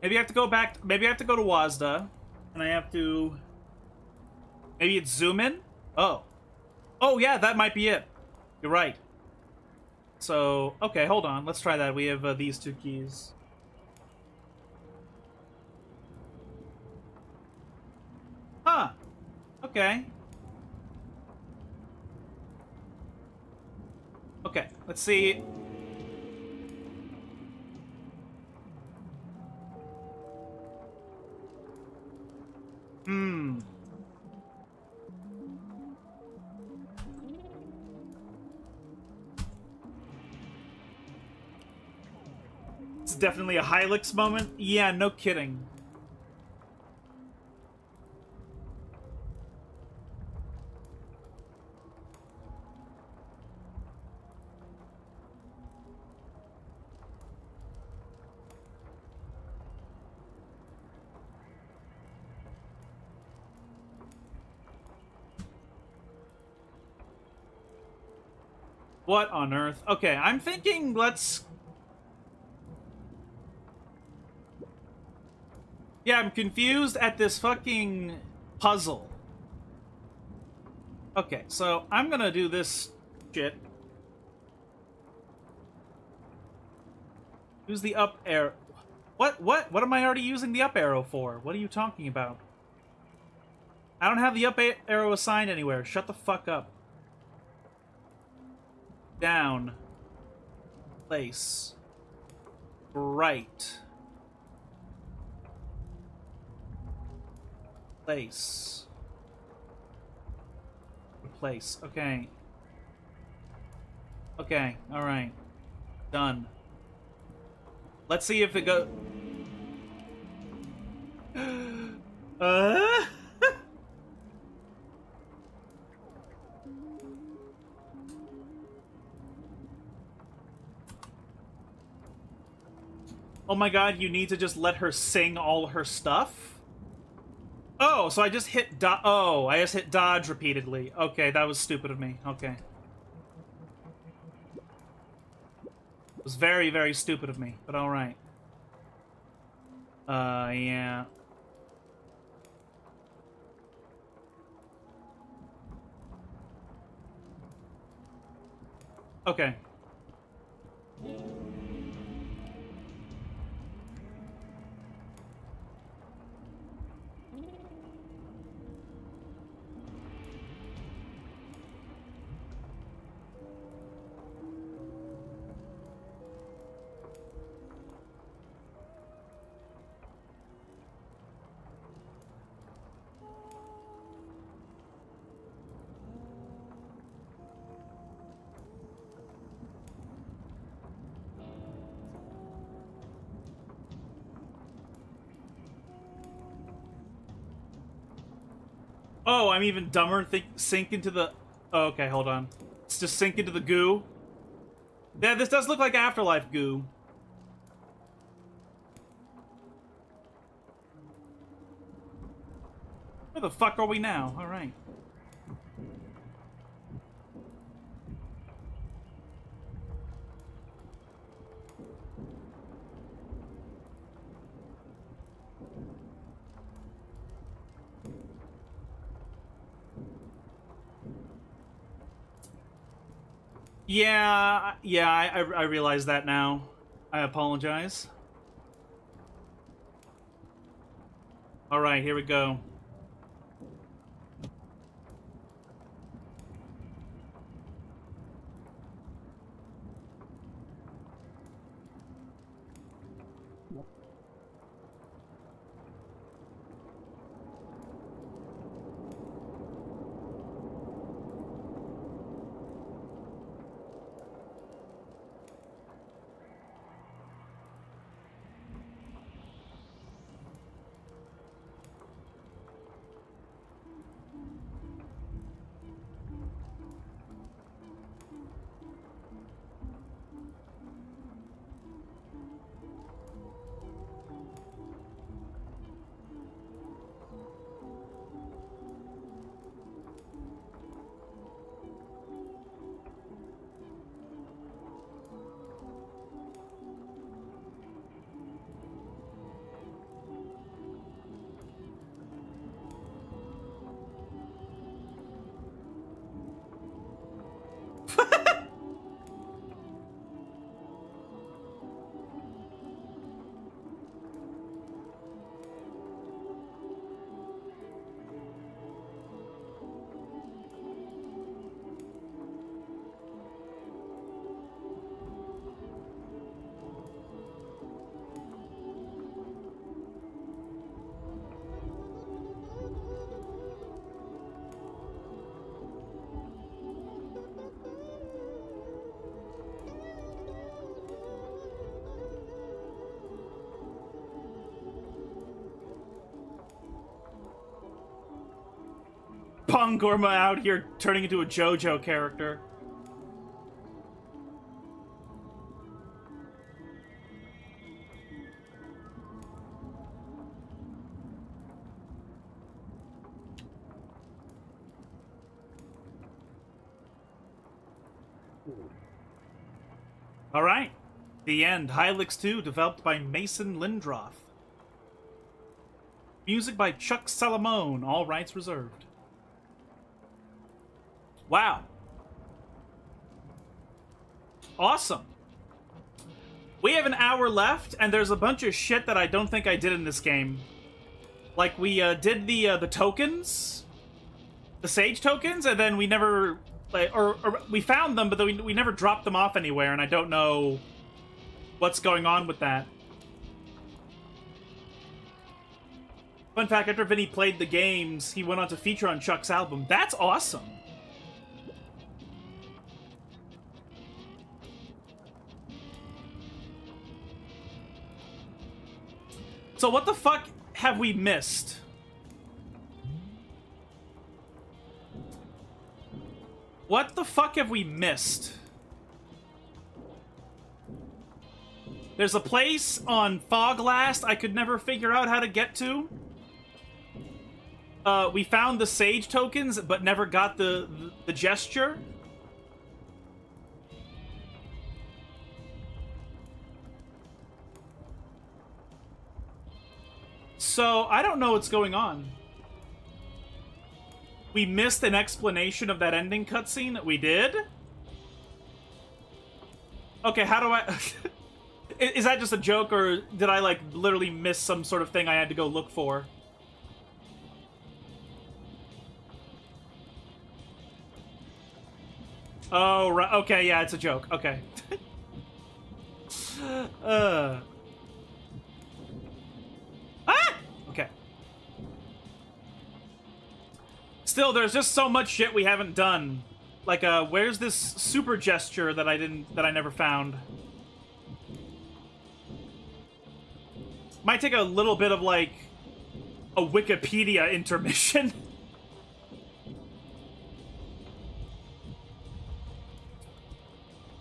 Maybe I have to go back. Maybe I have to go to Wazda, and I have to. Maybe it's zoom in. Oh, oh yeah, that might be it. You're right. So okay, hold on. Let's try that. We have uh, these two keys. Huh. Okay. Okay, let's see. Hmm. It's definitely a Hylics moment. Yeah, no kidding. What on earth? Okay, I'm thinking let's... Yeah, I'm confused at this fucking puzzle. Okay, so I'm gonna do this shit. Use the up arrow. What? What? What am I already using the up arrow for? What are you talking about? I don't have the up arrow assigned anywhere. Shut the fuck up. Down. Place. Right. Place. Place. Okay. Okay. Alright. Done. Let's see if it goes... uh... Oh my god, you need to just let her sing all her stuff? Oh, so I just hit do- Oh, I just hit dodge repeatedly. Okay, that was stupid of me. Okay. It was very, very stupid of me, but alright. Uh, yeah. Okay. Oh, I'm even dumber. Think, sink into the... Oh, okay, hold on. Let's just sink into the goo. Yeah, this does look like afterlife goo. Where the fuck are we now? All right. Yeah, yeah, I, I realize that now. I apologize. All right, here we go. Pongorma out here turning into a JoJo character. All right, the end. Hylics two, developed by Mason Lindroth. Music by Chuck Salamone. All rights reserved. Wow. Awesome. We have an hour left, and there's a bunch of shit that I don't think I did in this game. Like, we uh, did the uh, the tokens, the Sage tokens, and then we never... Like, or, or we found them, but then we, we never dropped them off anywhere, and I don't know what's going on with that. Fun fact, after Vinny played the games, he went on to feature on Chuck's album. That's awesome. So what the fuck have we missed? What the fuck have we missed? There's a place on Foglast I could never figure out how to get to. Uh, we found the Sage tokens, but never got the, the, the gesture. So, I don't know what's going on. We missed an explanation of that ending cutscene that we did? Okay, how do I... Is that just a joke, or did I, like, literally miss some sort of thing I had to go look for? Oh, right. Okay, yeah, it's a joke. Okay. uh... Ah! Okay. Still, there's just so much shit we haven't done. Like, uh, where's this super gesture that I didn't, that I never found? Might take a little bit of, like, a Wikipedia intermission.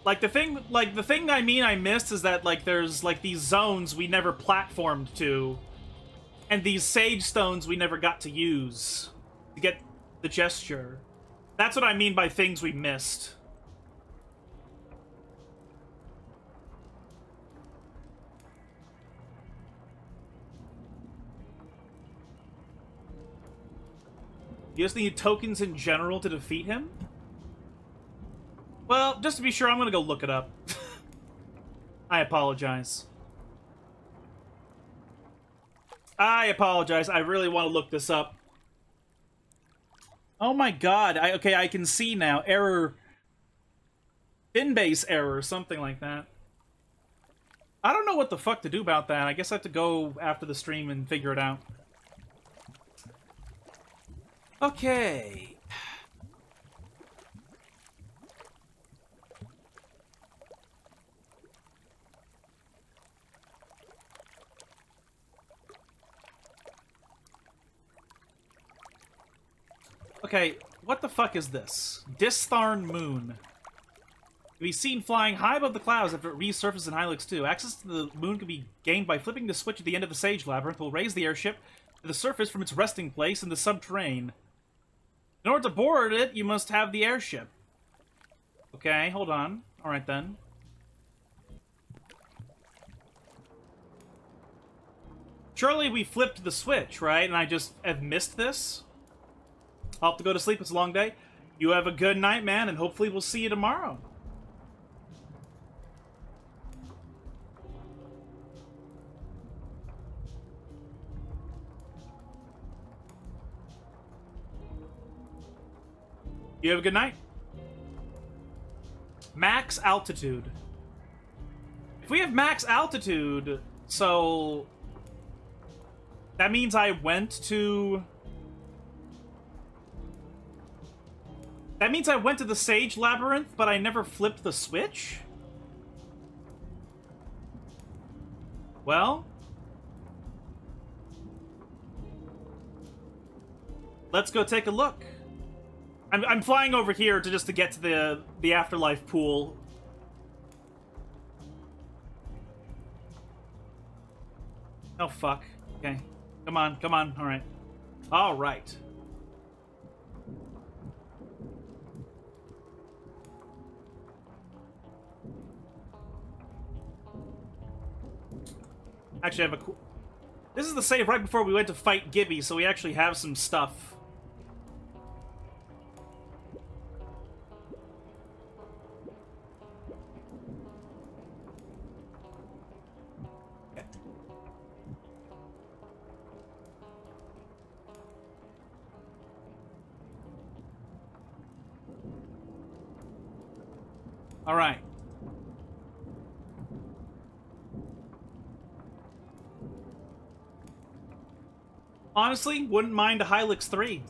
Like the thing, like the thing I mean I missed is that like there's like these zones we never platformed to, and these sage stones we never got to use to get the gesture. That's what I mean by things we missed. You just need tokens in general to defeat him? Well, just to be sure, I'm gonna go look it up. I apologize. I apologize. I really want to look this up. Oh my god. I, okay, I can see now. Error. Binbase error. Something like that. I don't know what the fuck to do about that. I guess I have to go after the stream and figure it out. Okay. Okay, what the fuck is this? Disthlarn Moon. Can be seen flying high above the clouds after it resurfaces in Hylics two. Access to the moon can be gained by flipping the switch at the end of the Sage Labyrinth. Will raise the airship to the surface from its resting place in the subterranean. In order to board it, you must have the airship. Okay, hold on. Alright then. Surely we flipped the switch, right? And I just have missed this? I'll have to go to sleep. It's a long day. You have a good night, man, and hopefully we'll see you tomorrow. You have a good night. Max altitude. If we have max altitude, so... that means I went to... That means I went to the Sage Labyrinth, but I never flipped the switch? Well... let's go take a look. I'm, I'm flying over here to just to get to the, the afterlife pool. Oh, fuck. Okay. Come on, come on. Alright. Alright. Actually, I have a cool... this is the save right before we went to fight Gibby, so we actually have some stuff. Okay. All right. Honestly, wouldn't mind a Hylics three.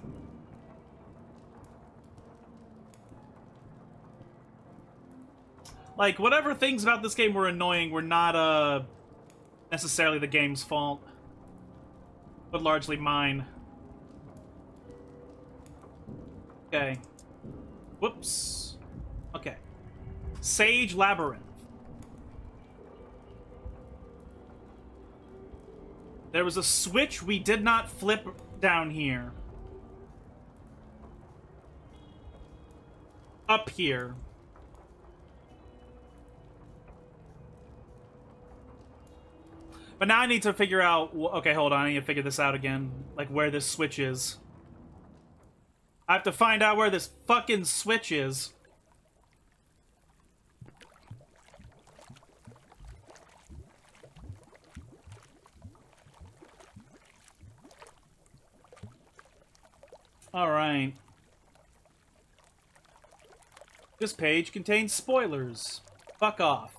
Like, whatever things about this game were annoying were not, uh, necessarily the game's fault. But largely mine. Okay. Whoops. Okay. Sage Labyrinth. There was a switch we did not flip down here. Up here. But now I need to figure out... okay, hold on. I need to figure this out again. Like, where this switch is. I have to find out where this fucking switch is. All right. This page contains spoilers. Fuck off.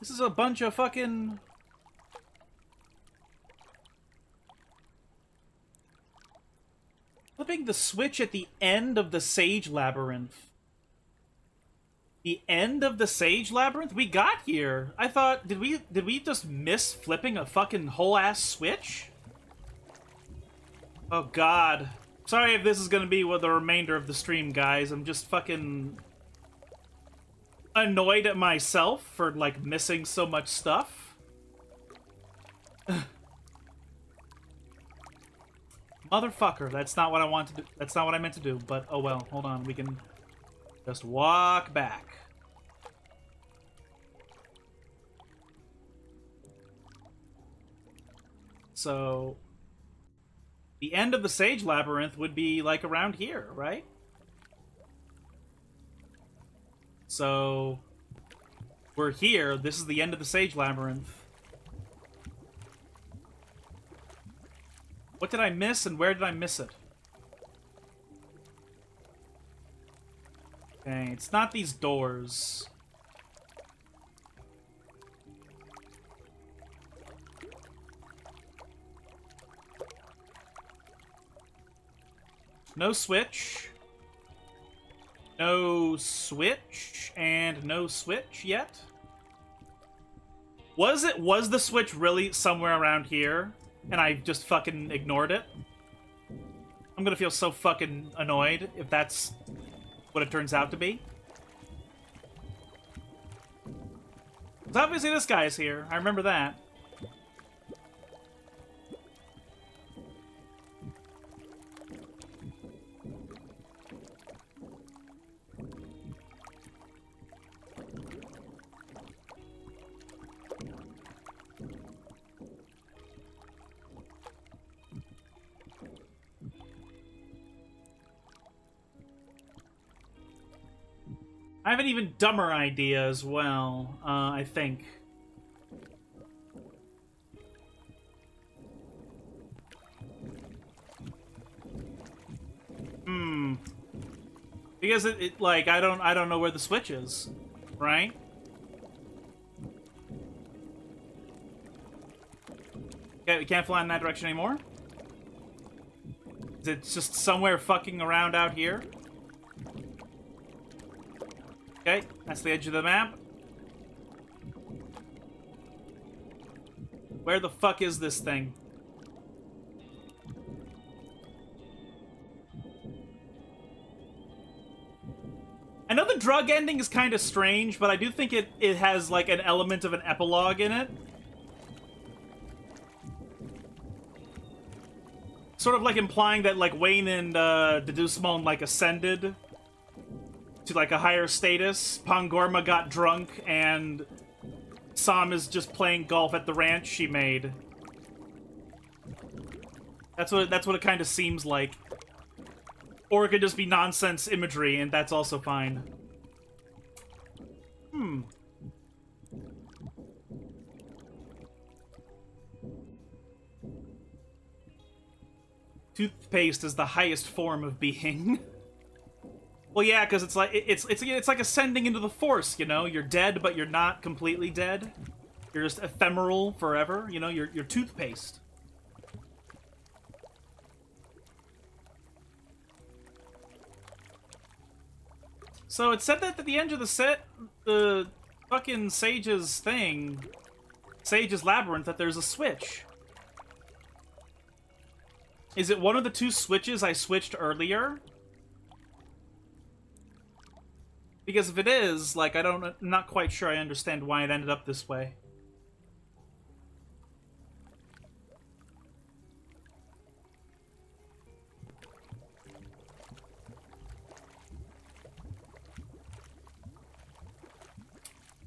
This is a bunch of fucking... flipping the switch at the end of the Sage Labyrinth. The end of the Sage Labyrinth? We got here! I thought, did we did we just miss flipping a fucking whole ass switch? Oh god. Sorry if this is gonna be the remainder of the stream, guys. I'm just fucking annoyed at myself for, like, missing so much stuff. Motherfucker, that's not what I wanted to do. That's not what I meant to do, but oh well. Hold on, we can just walk back. So the end of the Sage Labyrinth would be, like, around here, right? So we're here. This is the end of the Sage Labyrinth. What did I miss, and where did I miss it? Okay, it's not these doors. No switch. No switch. And no switch yet. Was it- was the switch really somewhere around here? And I just fucking ignored it? I'm gonna feel so fucking annoyed if that's what it turns out to be. Because obviously this guy's here. I remember that. I have an even dumber idea as well, uh, I think. Hmm. Because it, it like I don't I don't know where the switch is, right? Okay, we can't fly in that direction anymore. It's just somewhere fucking around out here. Okay, that's the edge of the map. Where the fuck is this thing? I know the drug ending is kind of strange, but I do think it, it has, like, an element of an epilogue in it. Sort of, like, implying that, like, Wayne and uh, Deduce, like, ascended to, like, a higher status. Pongorma got drunk, and Som is just playing golf at the ranch she made. That's what it, that's what it kind of seems like. Or it could just be nonsense imagery, and that's also fine. Hmm. Toothpaste is the highest form of being. Well, yeah, because it's like it's it's it's like ascending into the Force, you know. You're dead, but you're not completely dead. You're just ephemeral forever, you know. You're you're toothpaste. So it said that at the end of the set, the fucking Sage's thing, Sage's Labyrinth, that there's a switch. Is it one of the two switches I switched earlier? Because if it is, like, I don't, I'm not quite sure I understand why it ended up this way.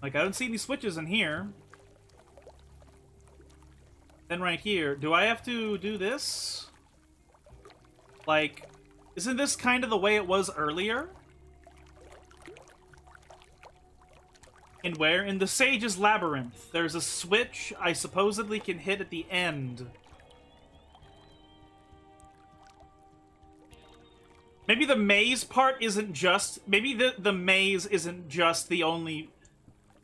Like, I don't see any switches in here. Then right here, do I have to do this? Like, isn't this kind of the way it was earlier? And where? In the Sage's Labyrinth. There's a switch I supposedly can hit at the end. Maybe the maze part isn't just... Maybe the, the maze isn't just the only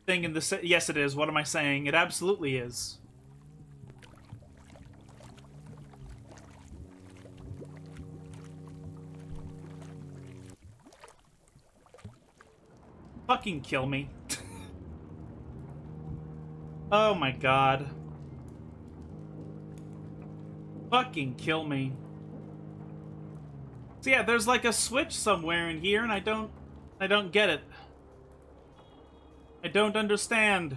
thing in the... Yes, it is. What am I saying? It absolutely is. Fucking kill me. Oh my god. Fucking kill me. So yeah, there's like a switch somewhere in here, and I don't, I don't get it. I don't understand.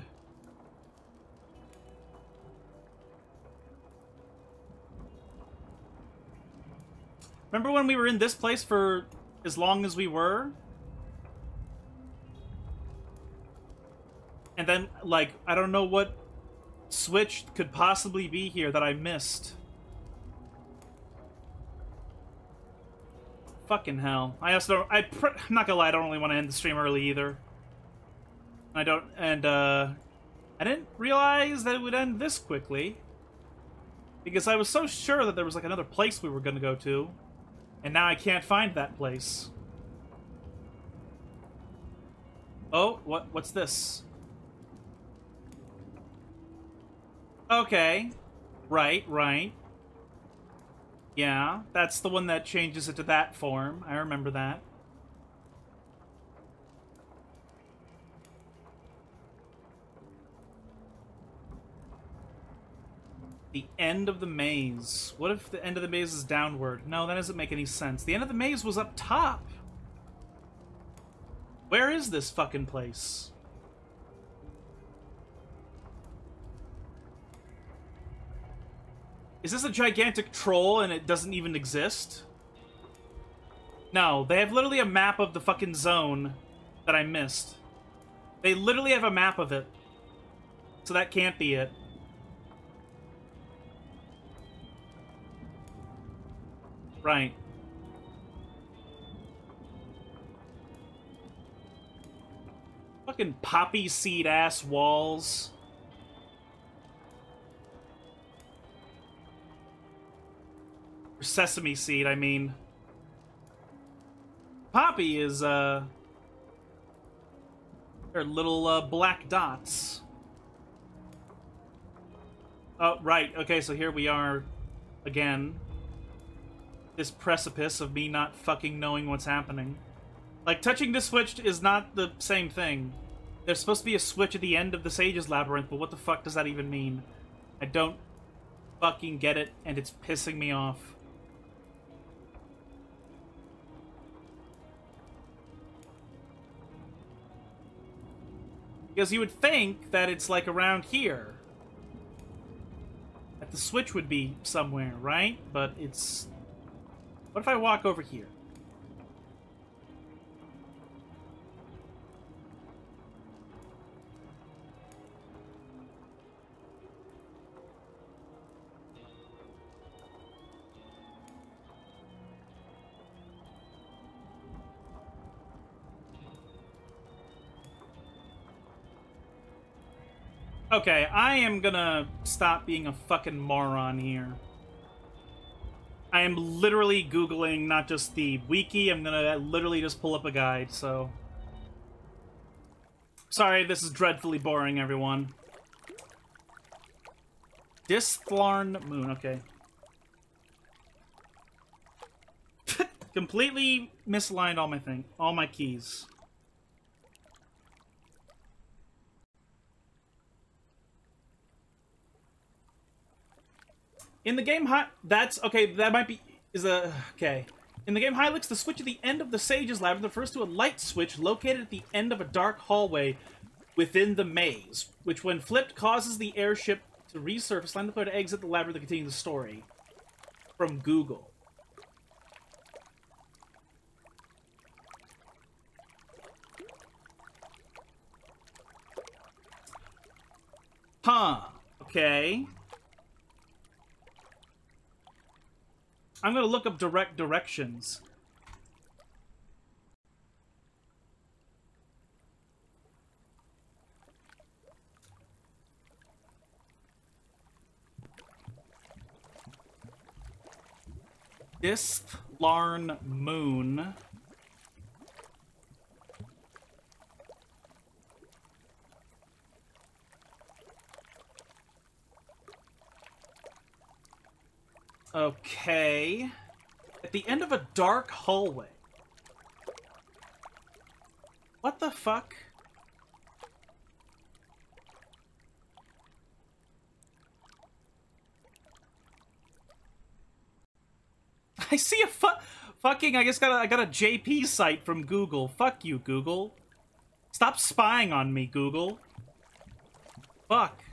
Remember when we were in this place for as long as we were? And then, like, I don't know what switch could possibly be here that I missed. Fucking hell. I also don't... I pr I'm not gonna lie, I don't really want to end the stream early either. I don't... And, uh... I didn't realize that it would end this quickly. Because I was so sure that there was, like, another place we were gonna go to. And now I can't find that place. Oh, what? What's this? Okay. Right, right. Yeah, that's the one that changes it to that form. I remember that. The end of the maze. What if the end of the maze is downward? No, that doesn't make any sense. The end of the maze was up top. Where is this fucking place? Is this a gigantic troll and it doesn't even exist? No, they have literally a map of the fucking zone that I missed. They literally have a map of it. So that can't be it. Right. Fucking poppy seed ass walls. Sesame seed, I mean. Poppy is, uh... they're little, uh, black dots. Oh, right. Okay, so here we are again. This precipice of me not fucking knowing what's happening. Like, touching this switch is not the same thing. There's supposed to be a switch at the end of the Sage's Labyrinth, but what the fuck does that even mean? I don't fucking get it, and it's pissing me off. Because you would think that it's, like, around here. That the switch would be somewhere, right? But it's... what if I walk over here? Okay, I am gonna stop being a fucking moron here. I am literally Googling not just the wiki, I'm gonna literally just pull up a guide, so... sorry, this is dreadfully boring, everyone. Disthlarn Moon, okay. Completely misaligned all my thing, all my keys. In the game Hy- that's, okay, that might be, is a, okay. In the game Hylics, the switch at the end of the Sage's Labyrinth refers to a light switch located at the end of a dark hallway within the maze, which when flipped causes the airship to resurface, land the player to exit the labyrinth to continue the story. From Google. Huh, okay. I'm gonna look up direct directions. Disthlarn Moon. Okay. At the end of a dark hallway. What the fuck? I see a fu- Fucking, I just got a, I got a J P site from Google. Fuck you, Google. Stop spying on me, Google. Fuck.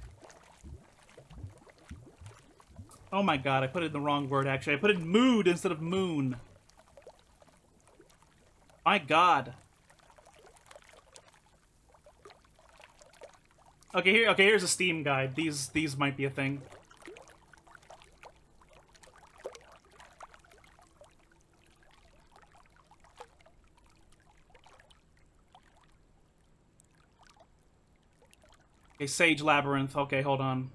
Oh my god, I put in the wrong word, actually. I put in mood instead of moon. My god. Okay, here. Okay, here's a Steam guide. These these might be a thing. Okay, Sage Labyrinth. Okay, hold on.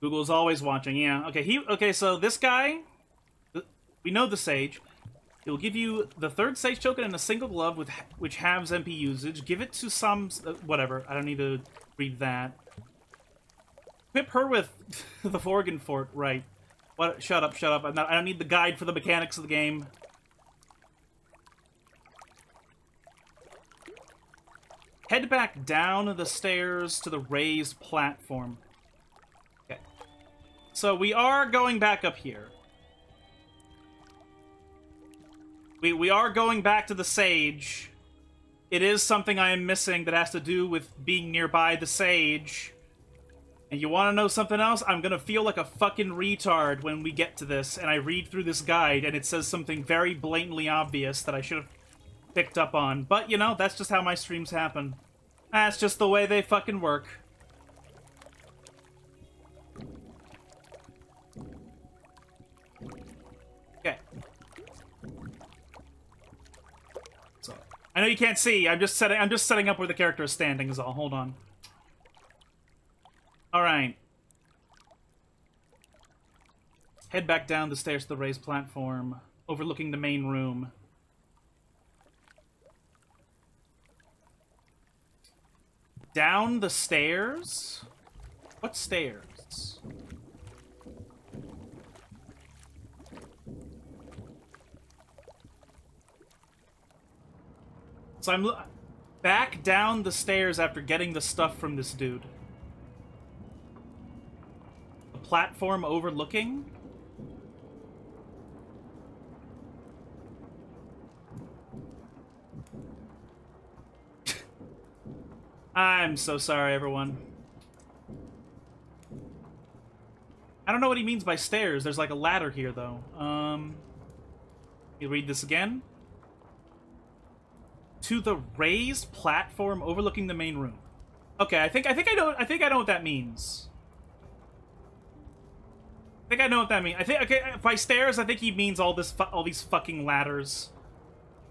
Google's always watching. Yeah. Okay. He. Okay. So this guy, we know the Sage. It will give you the third Sage token and a single glove, with which halves M P usage. Give it to some... Uh, whatever. I don't need to read that. Equip her with the Forgan Fort. Right. What? Shut up, shut up. I'm not, I don't need the guide for the mechanics of the game. Head back down the stairs to the raised platform. Okay. So we are going back up here. We, we are going back to the Sage. It is something I am missing that has to do with being nearby the Sage. And you want to know something else? I'm going to feel like a fucking retard when we get to this, and I read through this guide, and it says something very blatantly obvious that I should have picked up on. But, you know, that's just how my streams happen. That's just the way they fucking work. Okay. I know you can't see. I'm just setting. I'm just setting up where the character is standing. Is all. Hold on. All right. Head back down the stairs to the raised platform, overlooking the main room. Down the stairs? What stairs? So I'm back down the stairs after getting the stuff from this dude. The platform overlooking? I'm so sorry, everyone. I don't know what he means by stairs. There's like a ladder here, though. Um, you read this again? To the raised platform overlooking the main room. Okay, I think I think I know I think I know what that means. I think I know what that means. I think okay by stairs I think he means all this fu all these fucking ladders.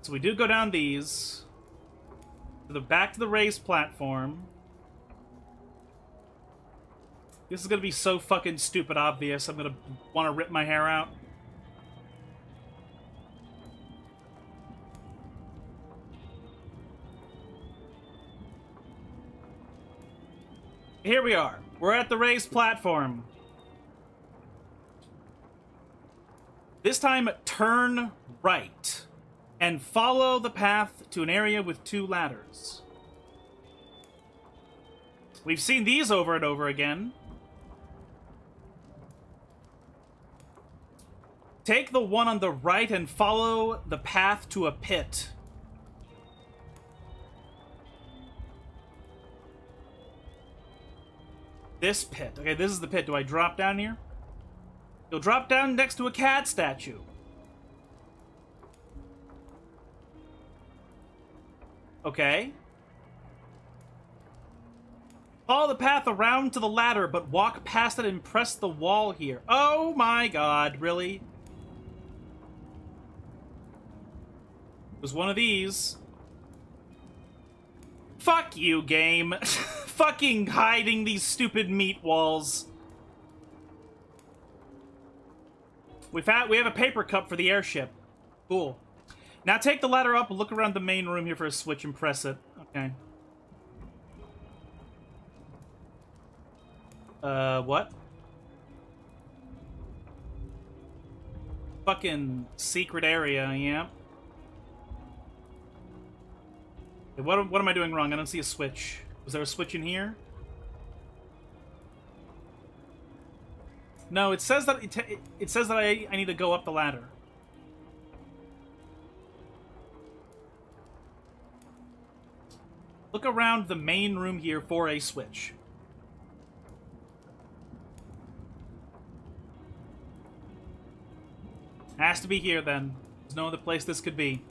So we do go down these to the back to the raised platform. This is gonna be so fucking stupid obvious. I'm gonna want to rip my hair out. Here we are. We're at the raised platform. This time, turn right and follow the path to an area with two ladders. We've seen these over and over again. Take the one on the right and follow the path to a pit. This pit. Okay, this is the pit. Do I drop down here? You'll drop down next to a cat statue. Okay. Follow the path around to the ladder, but walk past it and press the wall here. Oh my god, really? It was one of these. Fuck you, game. Fucking hiding these stupid meat walls. We've had, we have a paper cup for the airship. Cool. Now take the ladder up and look around the main room here for a switch and press it. Okay. Uh, what? Fucking secret area, yeah. Okay, what, what am I doing wrong? I don't see a switch. Was there a switch in here? No, it says that it, t it says that I I need to go up the ladder. Look around the main room here for a switch. Has to be here, then. There's no other place this could be.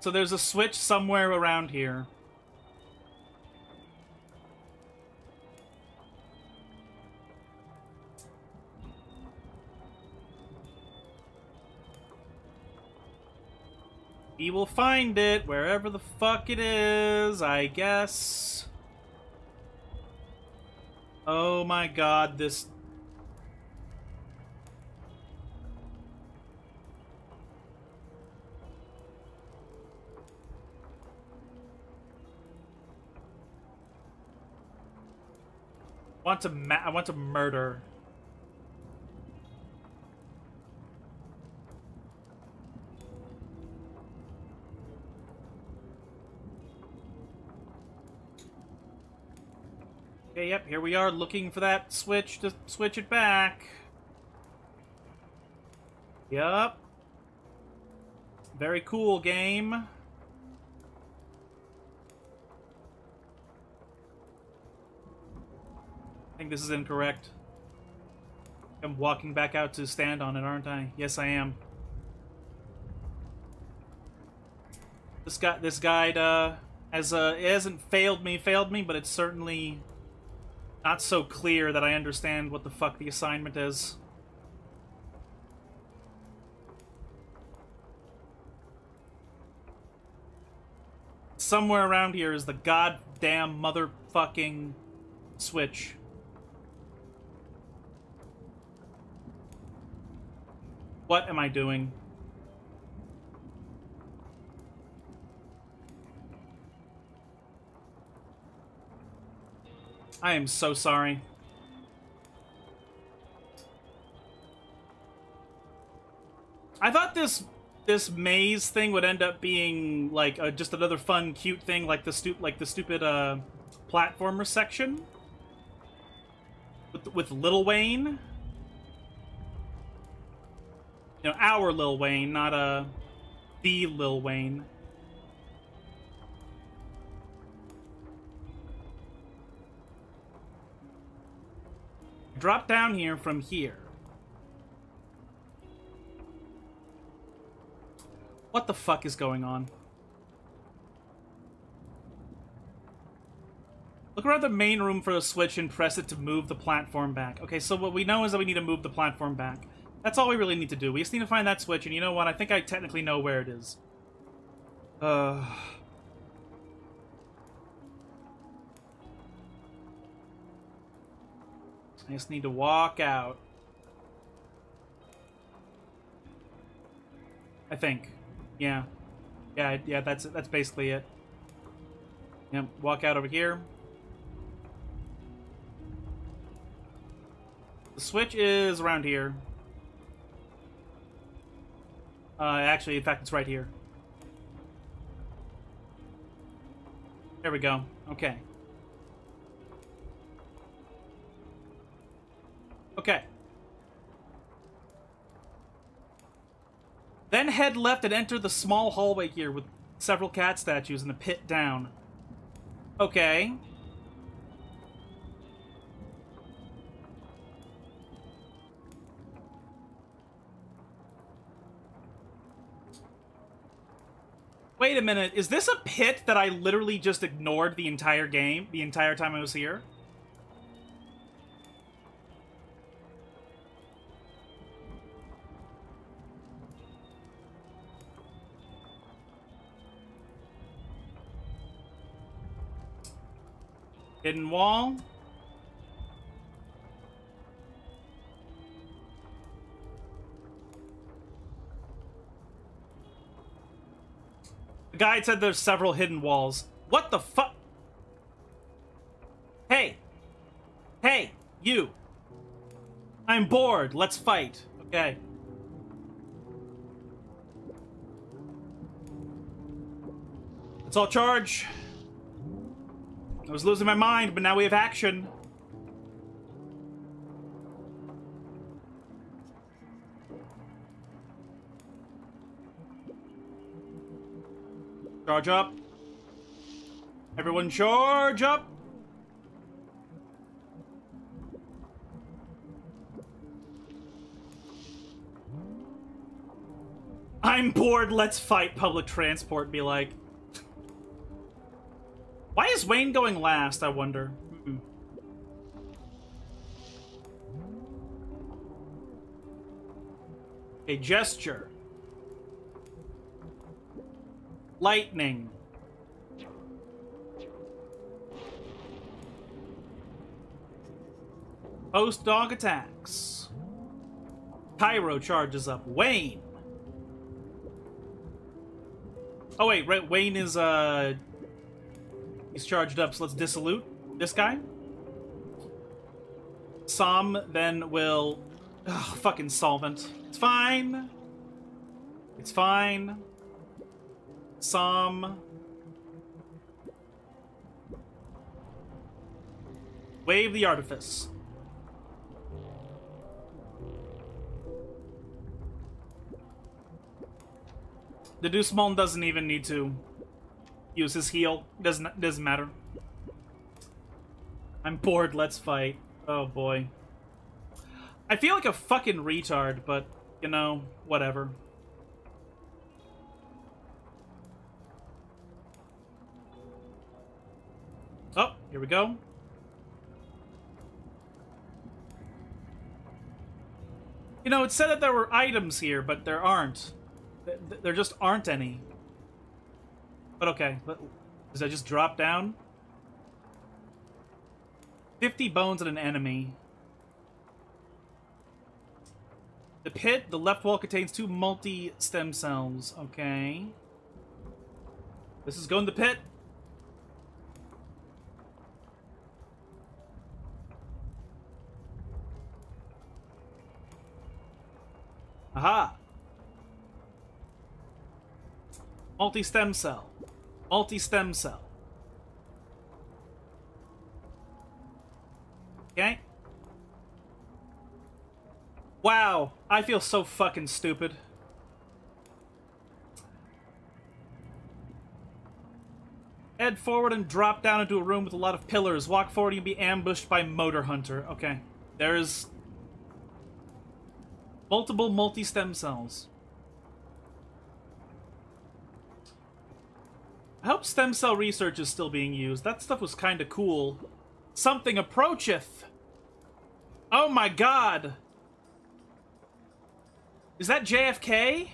So there's a switch somewhere around here. He will find it wherever the fuck it is, I guess. Oh my god, this... I want to ma- I want to murder. Okay, yep, here we are looking for that switch to switch it back. Yep. Very cool game. I think this is incorrect. I'm walking back out to stand on it, aren't I? Yes, I am. This guy, this guide, uh, has uh, it hasn't failed me, failed me, but it's certainly not so clear that I understand what the fuck the assignment is. Somewhere around here is the goddamn motherfucking switch. What am I doing? I am so sorry. I thought this this maze thing would end up being like a, just another fun, cute thing, like the stu like the stupid uh, platformer section with with Lil Wayne. You know, our Lil Wayne, not uh, the Lil Wayne. Drop down here from here. What the fuck is going on? Look around the main room for a switch and press it to move the platform back. Okay, so what we know is that we need to move the platform back. That's all we really need to do. We just need to find that switch, and you know what? I think I technically know where it is. Uh... I just need to walk out. I think. Yeah. Yeah, yeah, that's that's basically it. Yep, walk out over here. The switch is around here. Uh, actually, in fact, it's right here. There we go. Okay. Okay. Then head left and enter the small hallway here with several cat statues and the pit down. Okay. Wait a minute, is this a pit that I literally just ignored the entire game, the entire time I was here? Hidden wall. The guide said there's several hidden walls. What the fuck? Hey! Hey! You! I'm bored. Let's fight. Okay. Let's all charge. I was losing my mind, but now we have action. Charge up. Everyone charge up. I'm bored, let's fight public transport, be like. Why is Wayne going last, I wonder? Mm-mm. A gesture. Lightning. Post dog attacks. Pyro charges up. Wayne. Oh wait, right, Wayne is, uh... he's charged up, so let's dissolute this guy. Som then will... Ugh, fucking solvent. It's fine. It's fine. Som. Wave the artifice. The Deducemon doesn't even need to use his heal. Doesn't doesn't matter. I'm bored. Let's fight. Oh boy. I feel like a fucking retard, but you know, whatever. Oh, here we go. You know, it said that there were items here, but there aren't. There just aren't any. But okay. Does I just drop down? fifty bones at an enemy. The pit, the left wall contains two multi-stem cells. Okay. This is going to the pit. Aha! Multi-stem cell. Multi-stem cell. Okay. Wow, I feel so fucking stupid. Head forward and drop down into a room with a lot of pillars. Walk forward and be ambushed by Motor Hunter. Okay. There's... multiple multi-stem cells. I hope stem cell research is still being used. That stuff was kind of cool. Something approacheth! Oh my god! Is that J F K?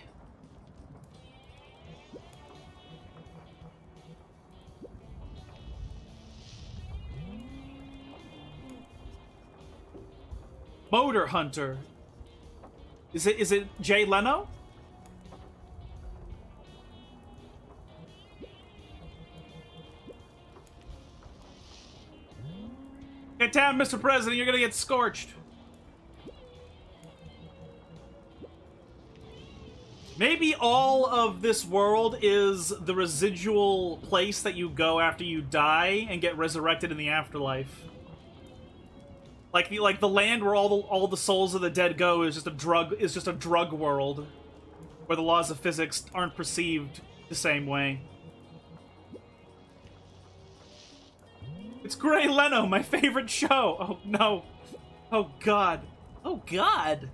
Motor Hunter. Is it, is it Jay Leno? Get down, Mister President, you're gonna get scorched. Maybe all of this world is the residual place that you go after you die and get resurrected in the afterlife. Like the like the land where all the all the souls of the dead go is just a drug is just a drug world, where the laws of physics aren't perceived the same way. It's Gray Leno, my favorite show! Oh, no. Oh, God. Oh, God!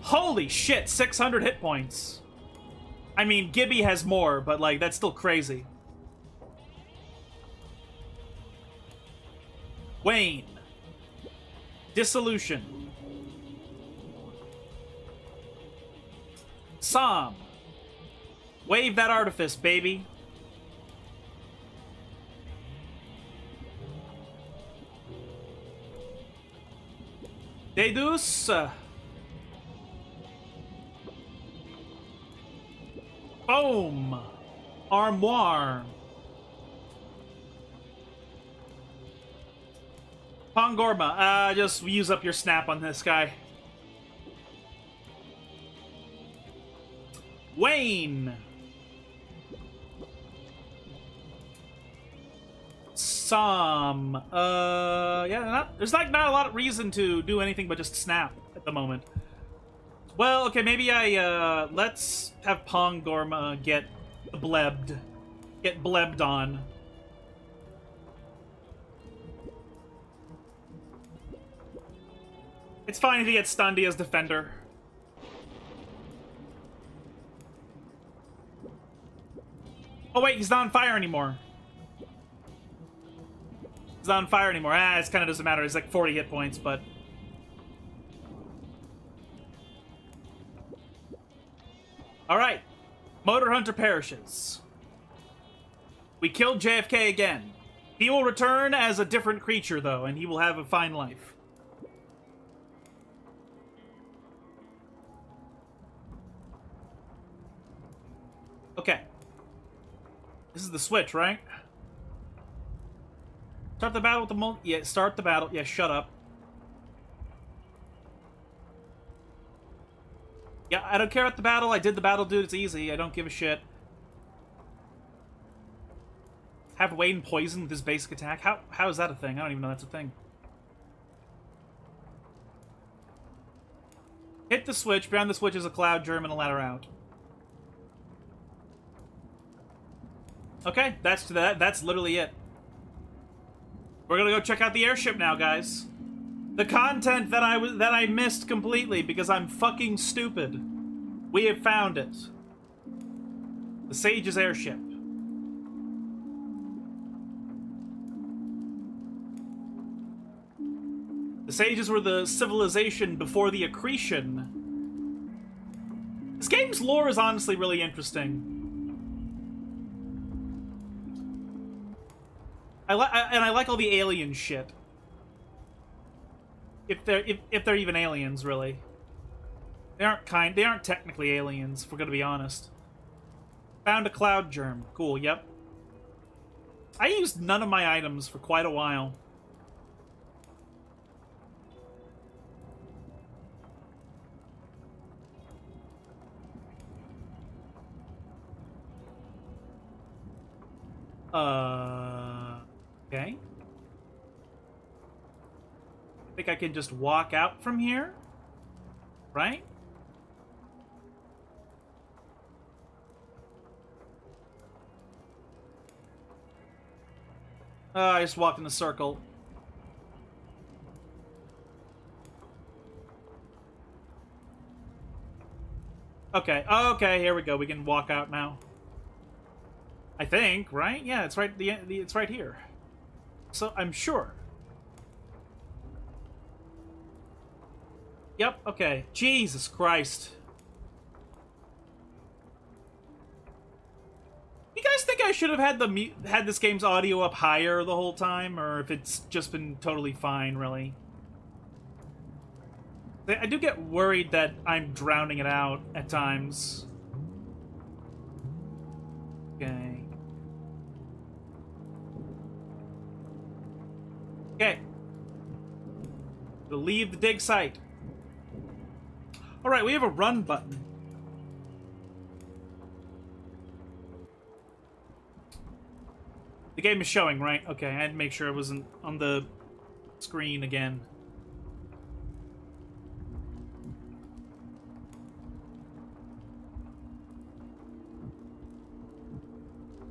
Holy shit, six hundred hit points! I mean, Gibby has more, but, like, that's still crazy. Wayne. Dissolution. Som. Wave that artifice, baby. Deduce. Boom. Armoire. Pongorma. Uh, just use up your snap on this guy. Wayne. Som. Uh, yeah, not, there's like not a lot of reason to do anything but just snap at the moment. Well, okay, maybe I, uh, let's have Pongorma get blebbed. Get blebbed on. It's fine if he gets stunned, he has Defender. Oh wait, he's not on fire anymore. He's not on fire anymore. Ah, it kind of doesn't matter. He's like forty hit points, but... Alright. Motor Hunter perishes. We killed J F K again. He will return as a different creature, though, and he will have a fine life. Okay. This is the switch, right? Start the battle with the mul- Yeah, start the battle. Yeah, shut up. Yeah, I don't care about the battle. I did the battle, dude. It's easy. I don't give a shit. Have Wayne poisoned with his basic attack? How, how is that a thing? I don't even know that's a thing. Hit the switch. Beyond the switch is a cloud germ and a ladder out. Okay, that's that. That's literally it. We're gonna go check out the airship now, guys. The content that I was that I missed completely because I'm fucking stupid. We have found it. The Sage's airship. The Sages were the civilization before the accretion. This game's lore is honestly really interesting. I li I, and I like all the alien shit. If they're if, if they're even aliens, really. They aren't kind. They aren't technically aliens, if we're gonna be honest. Found a cloud germ. Cool. Yep. I used none of my items for quite a while. Uh. Okay. I think I can just walk out from here, right? Uh, I just walked in a circle. Okay, okay, here we go. We can walk out now. I think, right? Yeah, it's right. The, the it's right here. So, I'm sure. Yep, okay. Jesus Christ. You guys think I should have had the mu had this game's audio up higher the whole time? Or if it's just been totally fine, really? I do get worried that I'm drowning it out at times. Okay. Okay. We'll leave the dig site. Alright, we have a run button. The game is showing, right? Okay, I had to make sure it wasn't on the screen again.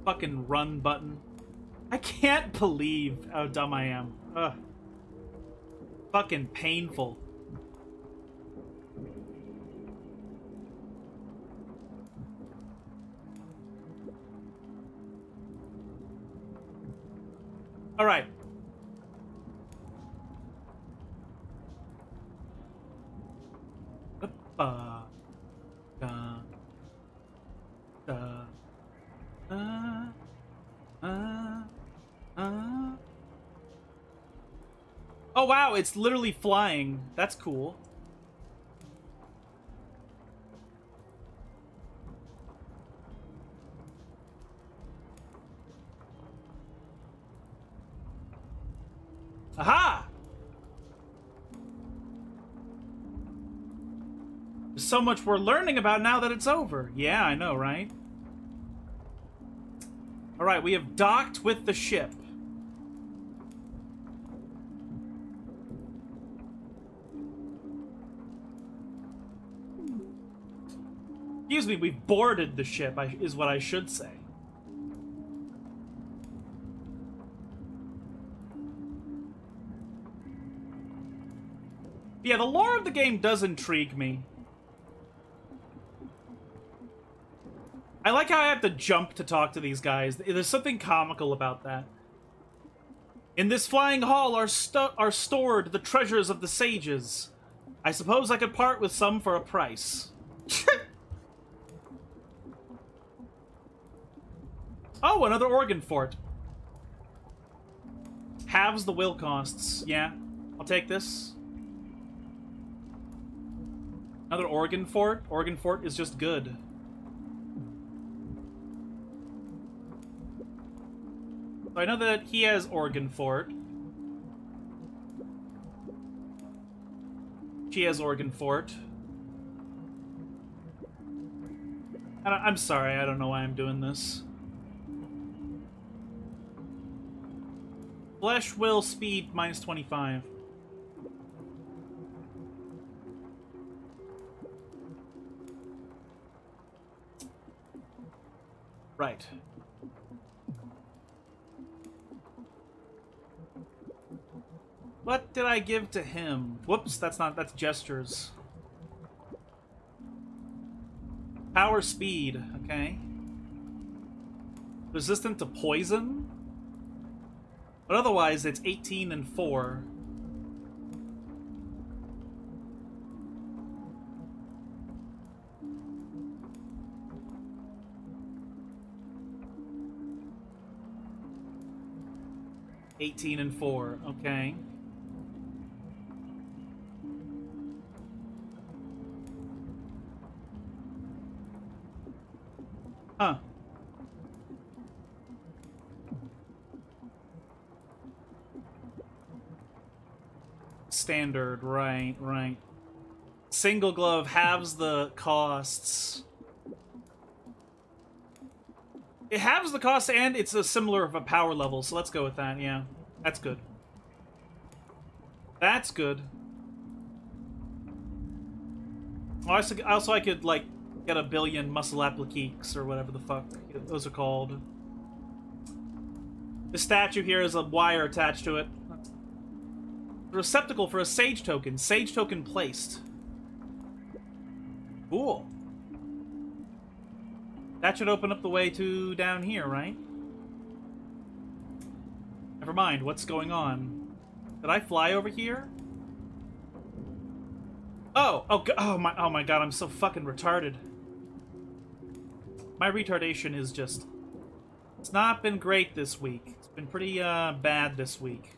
Fucking run button. I can't believe how dumb I am. Ugh. Fucking painful. All right. Uh, uh, uh, uh, uh. Uh... Oh wow, it's literally flying. That's cool. Aha! There's so much we're learning about now that it's over. Yeah, I know, right? Alright, we have docked with the ship. Excuse me, we've boarded the ship, I, is what I should say. Yeah, the lore of the game does intrigue me. I like how I have to jump to talk to these guys. There's something comical about that. In this flying hall are, st are stored the treasures of the sages. I suppose I could part with some for a price. Oh, another organ fort. Halves the will costs. Yeah, I'll take this. Another organ fort? Organ fort is just good. So I know that he has organ fort. She has organ fort. And I I'm sorry, I don't know why I'm doing this. Flesh will speed minus twenty-five. Right. What did I give to him? Whoops, that's not, that's gestures. Power speed, okay. Resistant to poison? But otherwise, it's eighteen and four. eighteen and four, okay. Huh. Standard, right, right. Single glove halves the costs. It halves the cost and it's a similar of a power level, so let's go with that, yeah. That's good. That's good. Also, also I could, like, get a billion muscle appliques or whatever the fuck those are called. The statue here is a wire attached to it. A receptacle for a sage token. Sage token placed. Cool. That should open up the way to down here, right? Never mind, what's going on? Did I fly over here? Oh, oh, oh my, oh my god, I'm so fucking retarded. My retardation is just... It's not been great this week. It's been pretty uh, bad this week.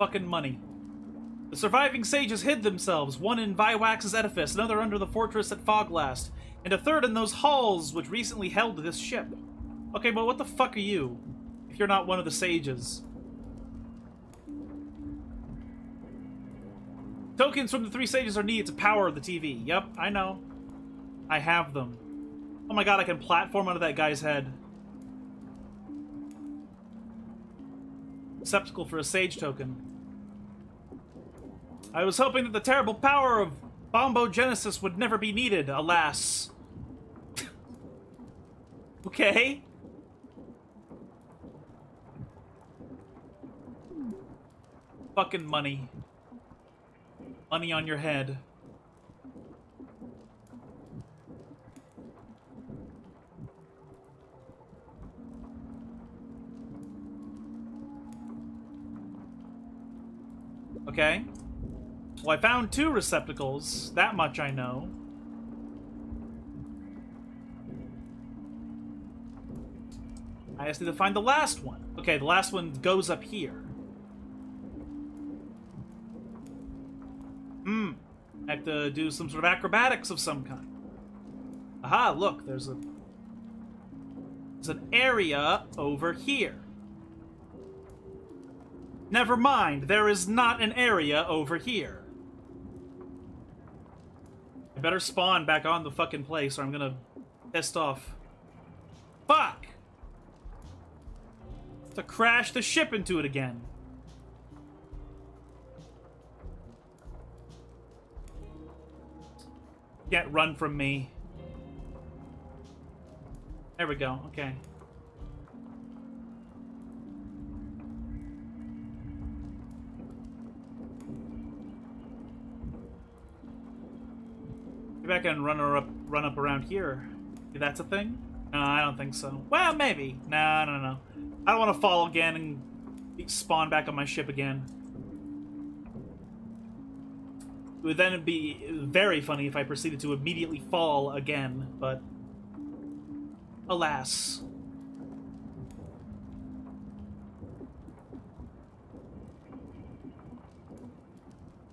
Fucking money. The surviving sages hid themselves, one in Viwax's edifice, another under the fortress at Foglast, and a third in those halls which recently held this ship. Okay, but what the fuck are you, if you're not one of the sages? Tokens from the three sages are needed to power the T V. Yep, I know. I have them. Oh my god, I can platform onto that guy's head. Receptacle for a sage token. I was hoping that the terrible power of Bombogenesis would never be needed, alas. Okay. Fucking money. Money on your head. Okay. Well, I found two receptacles. That much I know. I just need to find the last one. Okay, the last one goes up here. Hmm. I have to do some sort of acrobatics of some kind. Aha, look, there's a... There's an area over here. Never mind, there is not an area over here. I better spawn back on the fucking place or I'm gonna piss off. Fuck! to crash the ship into it again. Can't run from me. There we go, okay. Get back and run her up, run up around here. That's a thing? No, I don't think so. Well, maybe. No, no, no. I don't want to fall again and spawn back on my ship again. It would then be very funny if I proceeded to immediately fall again, but... alas.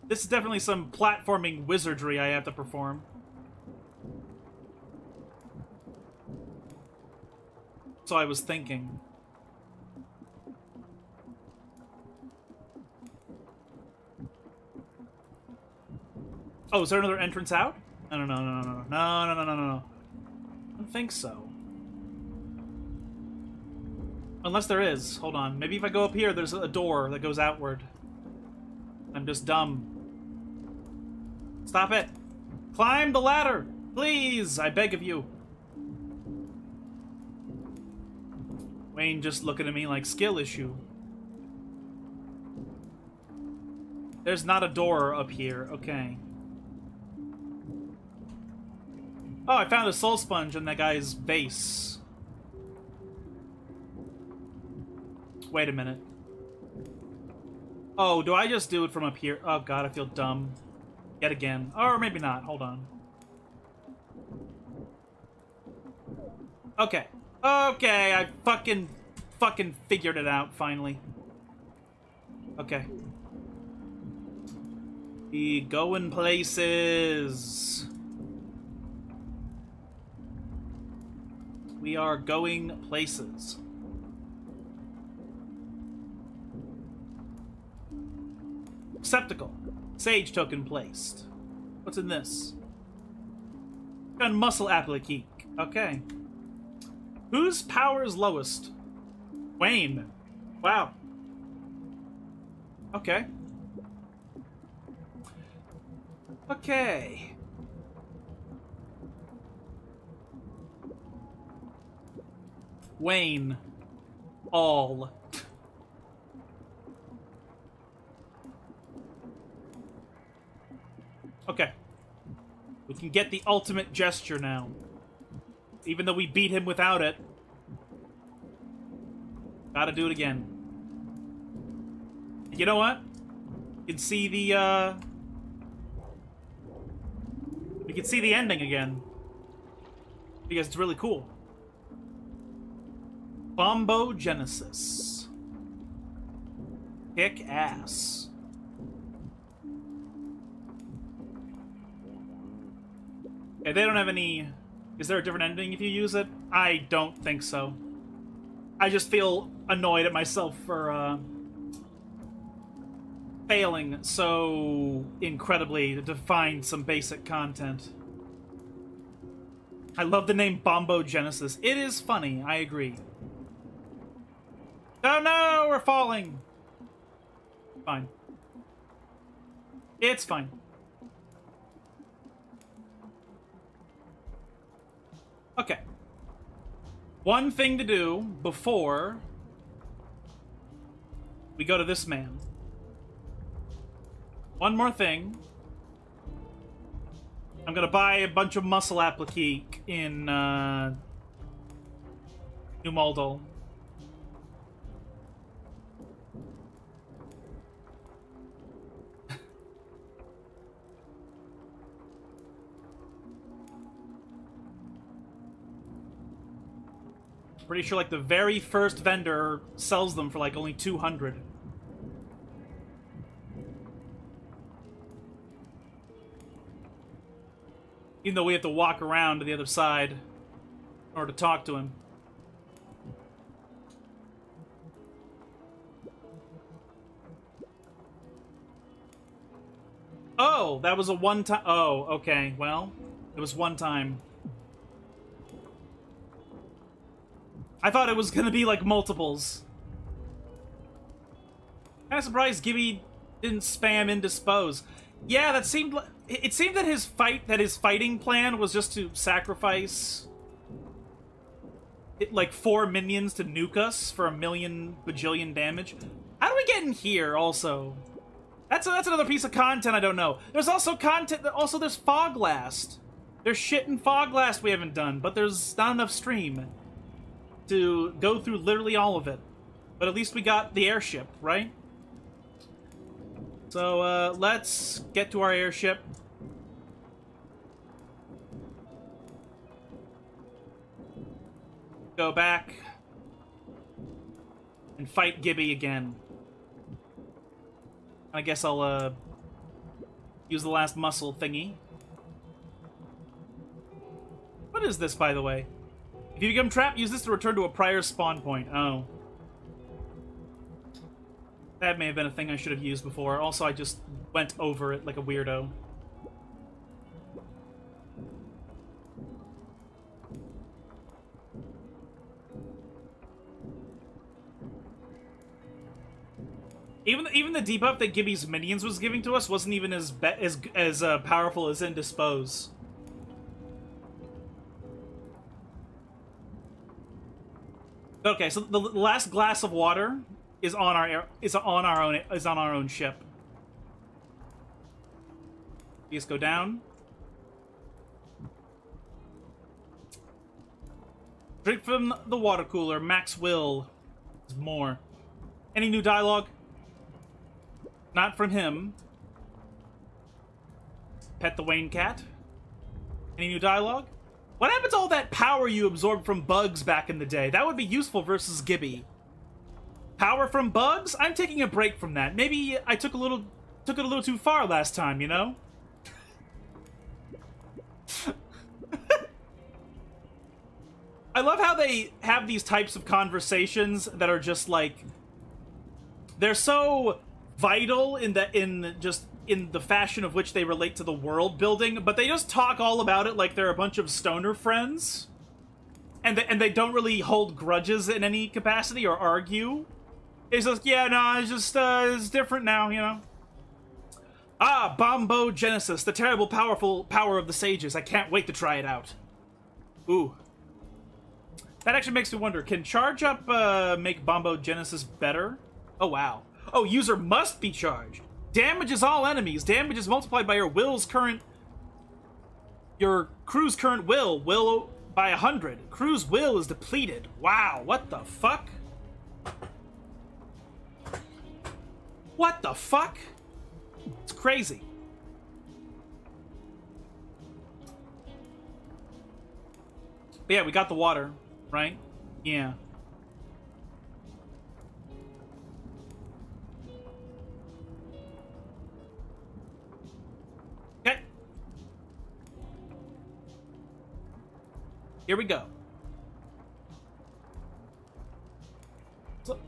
This is definitely some platforming wizardry I have to perform. So I was thinking. Oh, is there another entrance out? No, no, no, no, no, no, no, no, no, no, no. I don't think so. Unless there is. Hold on. Maybe if I go up here, there's a door that goes outward. I'm just dumb. Stop it! Climb the ladder! Please! I beg of you. Wayne just looking at me like, skill issue. There's not a door up here. Okay. Oh, I found a soul sponge in that guy's vase. Wait a minute. Oh, do I just do it from up here? Oh god, I feel dumb. Yet again. Or maybe not. Hold on. Okay. Okay, I fucking, fucking figured it out, finally. Okay. We going places. We are going places. Receptacle. Sage token placed. What's in this? Gun muscle applique. Okay. Whose power is lowest? Wayne. Wow. Okay. Okay. Wayne. All. Okay. We can get the ultimate gesture now. Even though we beat him without it. Gotta do it again. You know what? You can see the, uh... we can see the ending again. Because it's really cool. Bombogenesis. Kick ass. Okay, they don't have any... Is there a different ending if you use it? I don't think so. I just feel annoyed at myself for uh, failing so incredibly to find some basic content. I love the name Bombogenesis. It is funny, I agree. Oh no, we're falling! Fine. It's fine. Okay. One thing to do before we go to this man. One more thing. I'm gonna buy a bunch of muscle applique in uh, New Moldal. Pretty sure, like, the very first vendor sells them for, like, only two hundred. Even though we have to walk around to the other side in order to talk to him. Oh, that was a one-time... Oh, okay, well, it was one time. I thought it was gonna be like multiples. Kind of surprised Gibby didn't spam indispose. Yeah, that seemed like, it seemed that his fight that his fighting plan was just to sacrifice it, like four minions to nuke us for a million bajillion damage. How do we get in here? Also, that's a, that's another piece of content I don't know. There's also content that also there's fog last. There's shit in fog last we haven't done, but there's not enough stream to go through literally all of it. But at least we got the airship, right? So, uh, let's get to our airship. Go back. And fight Gibby again. I guess I'll, uh, use the last muscle thingy. What is this, by the way? If you become trapped, use this to return to a prior spawn point. Oh. That may have been a thing I should have used before. Also, I just went over it like a weirdo. Even even the debuff that Gibby's minions was giving to us wasn't even as be as as uh, powerful as Indispose. Okay, so the last glass of water is on our air, is on our own is on our own ship. We just go down. Drink from the water cooler. Max will is more. Any new dialogue? Not from him. Pet the Wayne cat. Any new dialogue? What happened to all that power you absorbed from bugs back in the day? That would be useful versus Gibby. Power from bugs? I'm taking a break from that. Maybe I took a little, took it a little too far last time, you know? I love how they have these types of conversations that are just like, they're so vital in the, in just in the fashion of which they relate to the world building, but they just talk all about it like they're a bunch of stoner friends. And they, and they don't really hold grudges in any capacity or argue. It's just, yeah, no, it's just, uh, it's different now, you know? Ah, Bombogenesis, the terrible powerful power of the sages. I can't wait to try it out. Ooh. That actually makes me wonder, can charge up uh, make Bombogenesis better? Oh, wow. Oh, user must be charged. Damages all enemies. Damage is multiplied by your will's current... Your crew's current will. Will... By a hundred. Crew's will is depleted. Wow, what the fuck? What the fuck? It's crazy. But yeah, we got the water, right? Yeah. Here we go. So,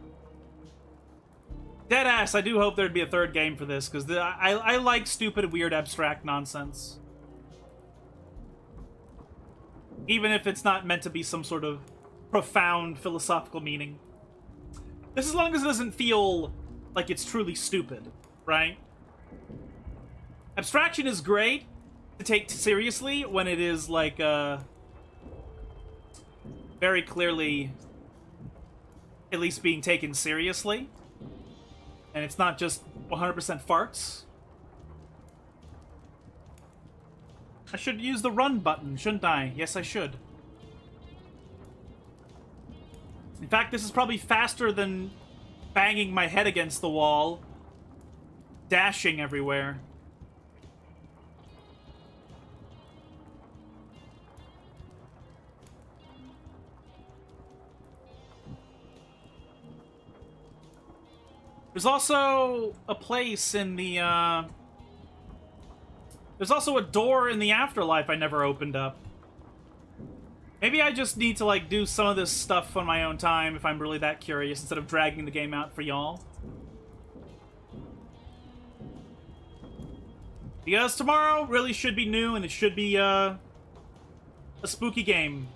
deadass, I do hope there'd be a third game for this, because I, I like stupid, weird, abstract nonsense. Even if it's not meant to be some sort of profound philosophical meaning. Just as long as it doesn't feel like it's truly stupid, right? Abstraction is great to take seriously when it is like, uh... very clearly at least being taken seriously. And it's not just one hundred percent farts. I should use the run button, shouldn't I? Yes, I should. In fact, this is probably faster than banging my head against the wall, dashing everywhere. There's also a place in the, uh... There's also a door in the afterlife I never opened up. Maybe I just need to, like, do some of this stuff on my own time if I'm really that curious, instead of dragging the game out for y'all. Because tomorrow really should be new, and it should be, uh... a spooky game.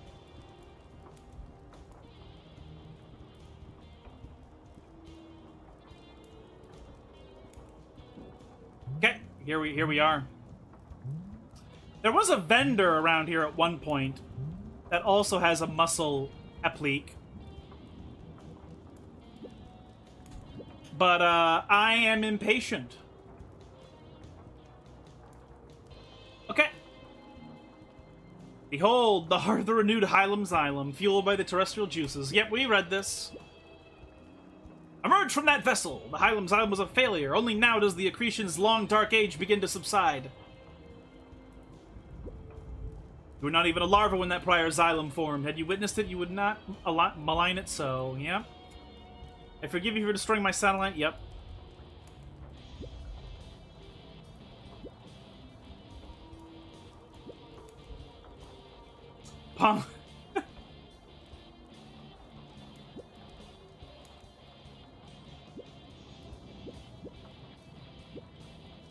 here we here we are. There was a vendor around here at one point that also has a muscle applique. But uh, I am impatient. Okay. Behold, the heart of the renewed Hylemxylem, fueled by the terrestrial juices. Yep, we read this. Emerge from that vessel! The Hylemxylem was a failure. Only now does the accretion's long dark age begin to subside. You were not even a larva when that prior xylem formed. Had you witnessed it, you would not malign it so. Yep. I forgive you for destroying my satellite. Yep. Pong.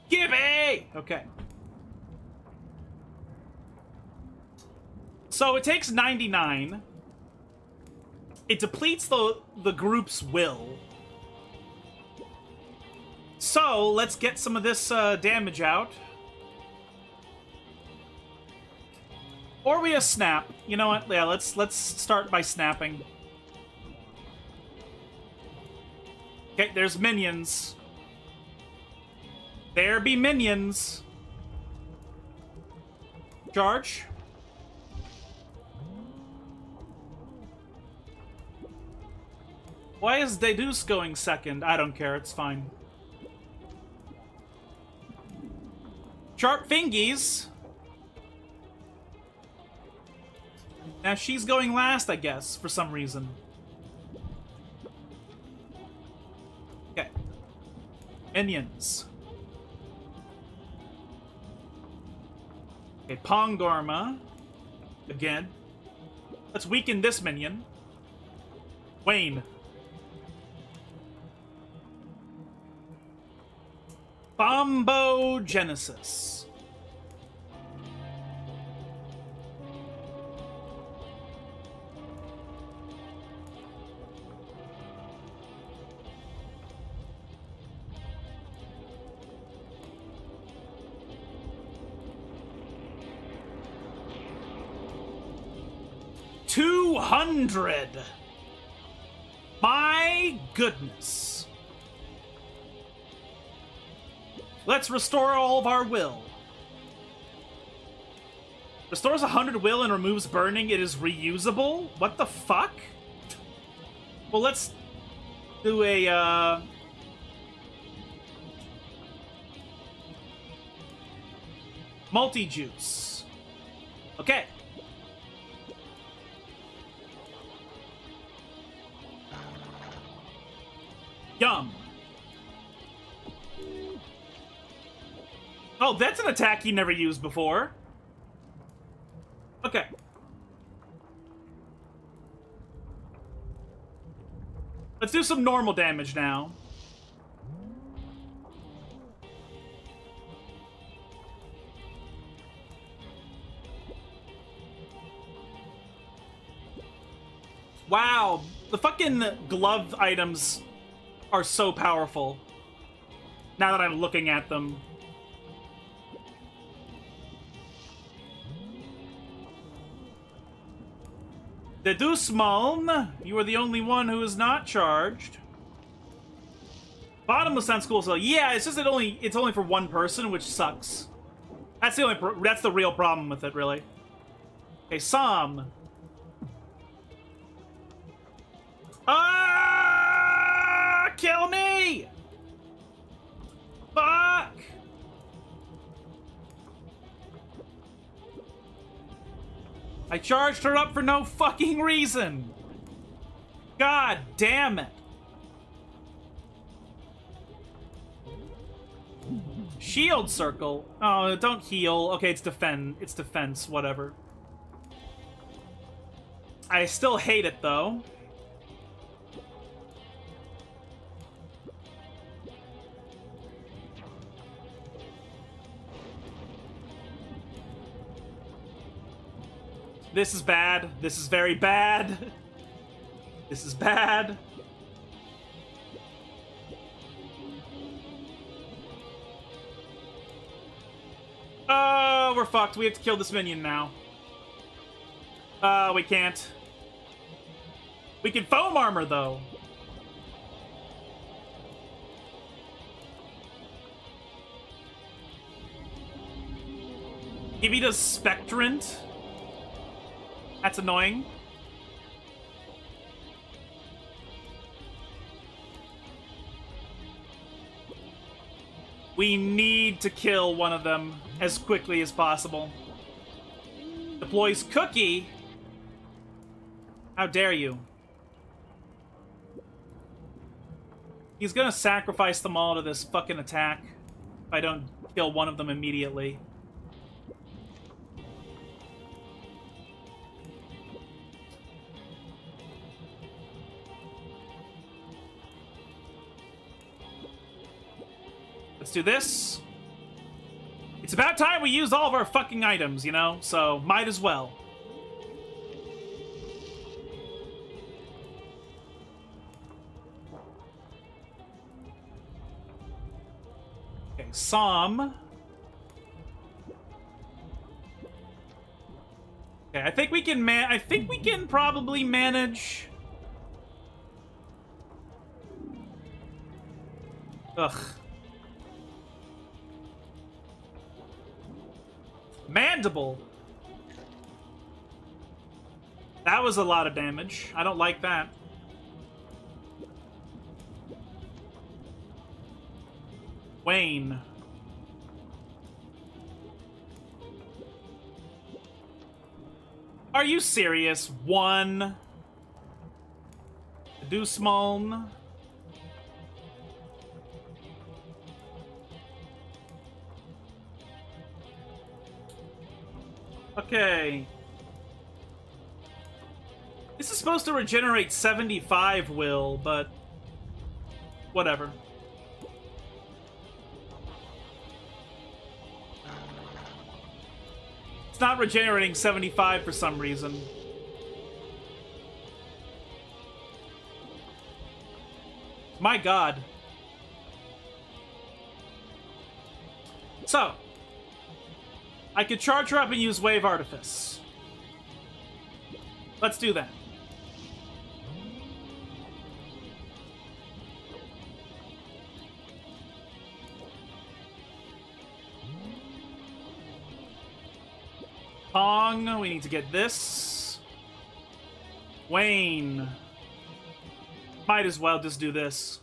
Gibby! Okay. So it takes ninety-nine. It depletes the, the group's will. So, let's get some of this uh, damage out. Or we have snap. You know what? Yeah, let's, let's start by snapping. Okay, there's minions. There be minions. Charge. Why is Deduce going second? I don't care, it's fine. Sharp fingies! Now she's going last, I guess, for some reason. Okay. Minions. Okay, Pongorma. Again. Let's weaken this minion. Wayne. Bombogenesis. Two hundred. My goodness. Let's restore all of our will. Restores one hundred will and removes burning. It is reusable? What the fuck? Well, let's do a... Uh... multi-juice. Okay. Yum. Oh, that's an attack he never used before. Okay. Let's do some normal damage now. Wow, the fucking glove items are so powerful. Now that I'm looking at them. Deduce, you are the only one who is not charged. Bottomless on school, so yeah, it's just it only it's only for one person, which sucks. That's the only pro that's the real problem with it, really. Okay, Som. Ah, kill me! Fuck! I charged her up for no fucking reason! God damn it! Shield circle? Oh, don't heal. Okay, it's defend. It's defense, whatever. I still hate it, though. This is bad. This is very bad. This is bad. Oh, we're fucked. We have to kill this minion now. Uh, we can't. We can foam armor, though. Gibby does Spectrant. That's annoying. We need to kill one of them as quickly as possible. Deploys Cookie. How dare you? He's gonna sacrifice them all to this fucking attack if I don't kill one of them immediately. Let's do this. It's about time we used all of our fucking items, you know? So, might as well. Okay, Som. Okay, I think we can man- I think we can probably manage... Ugh. Mandible! That was a lot of damage. I don't like that. Wayne. Are you serious? One. Deduce Moon. Okay. This is supposed to regenerate seventy-five will, but whatever. It's not regenerating seventy-five for some reason. My God. So. I could charge her up and use Wave Artifice. Let's do that. Pong, we need to get this. Wayne. Might as well just do this.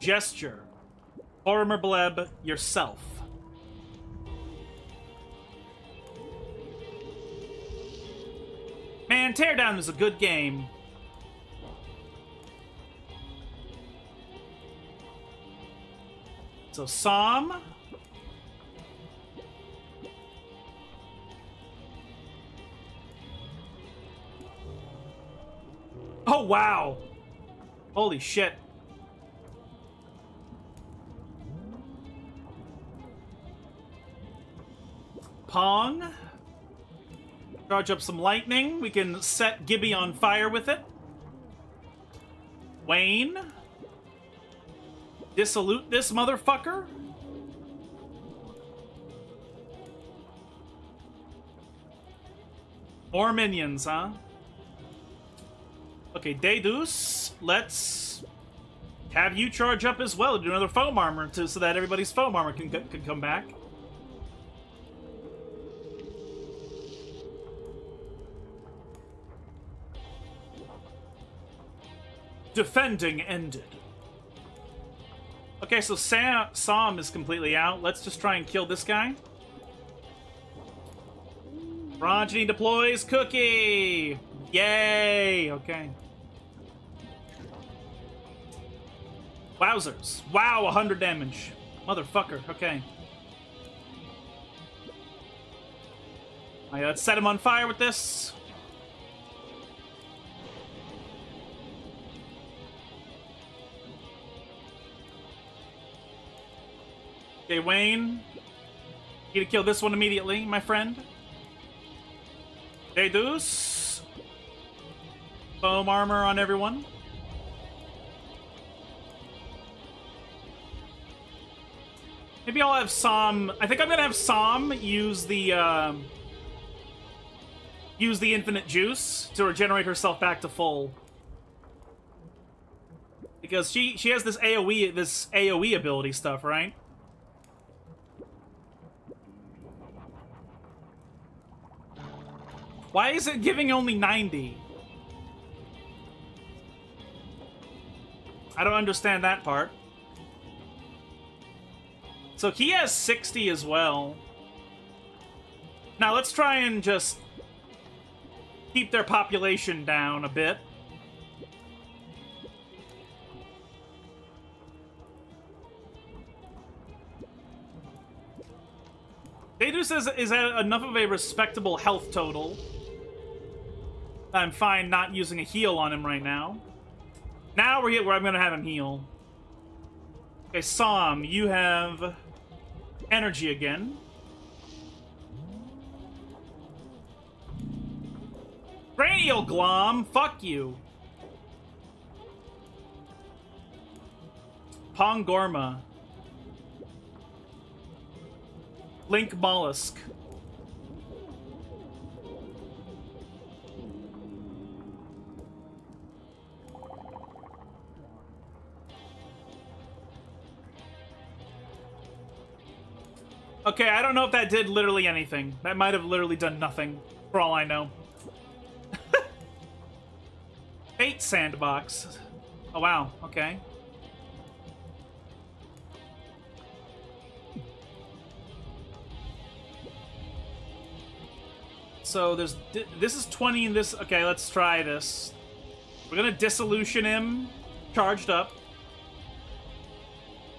Gesture. Horrimer Bleb, yourself. Man, Teardown is a good game. So, Som. Oh, wow. Holy shit. Pong. Charge up some lightning. We can set Gibby on fire with it. Wayne. Dissolute this motherfucker. More minions, huh? Okay, Deduce. Let's have you charge up as well. Do another foam armor too, so that everybody's foam armor can, can come back. Defending ended. Okay, so Sam, Som is completely out. Let's just try and kill this guy. Progeny deploys Cookie! Yay! Okay. Wowzers. Wow, one hundred damage. Motherfucker. Okay. Alright, let's set him on fire with this. Okay, Wayne. You need to kill this one immediately, my friend. Deduce. Foam armor on everyone. Maybe I'll have Som... I think I'm going to have Som use the... Uh, use the infinite juice to regenerate herself back to full. Because she, she has this AoE, this AoE ability stuff, right? Why is it giving only ninety? I don't understand that part. So he has sixty as well. Now let's try and just keep their population down a bit. Deduce is, is at enough of a respectable health total. I'm fine not using a heal on him right now. Now we're here where I'm going to have him heal. Okay, Som, you have energy again. Cranial Glom, fuck you. Pongorma. Link Mollusk. Okay, I don't know if that did literally anything. That might have literally done nothing, for all I know. Fate Sandbox. Oh, wow. Okay. So there's... This is twenty and this... Okay, let's try this. We're gonna dissolution him. Charged up.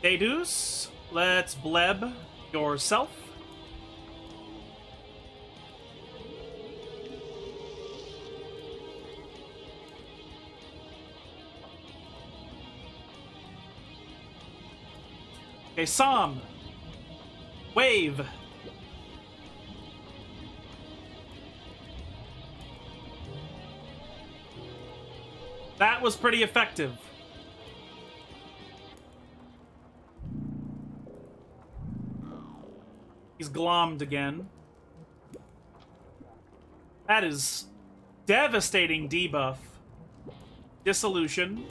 Deduce. Let's bleb yourself. Okay, Som. Wave. That was pretty effective. He's glommed again. That is devastating debuff. Dissolution.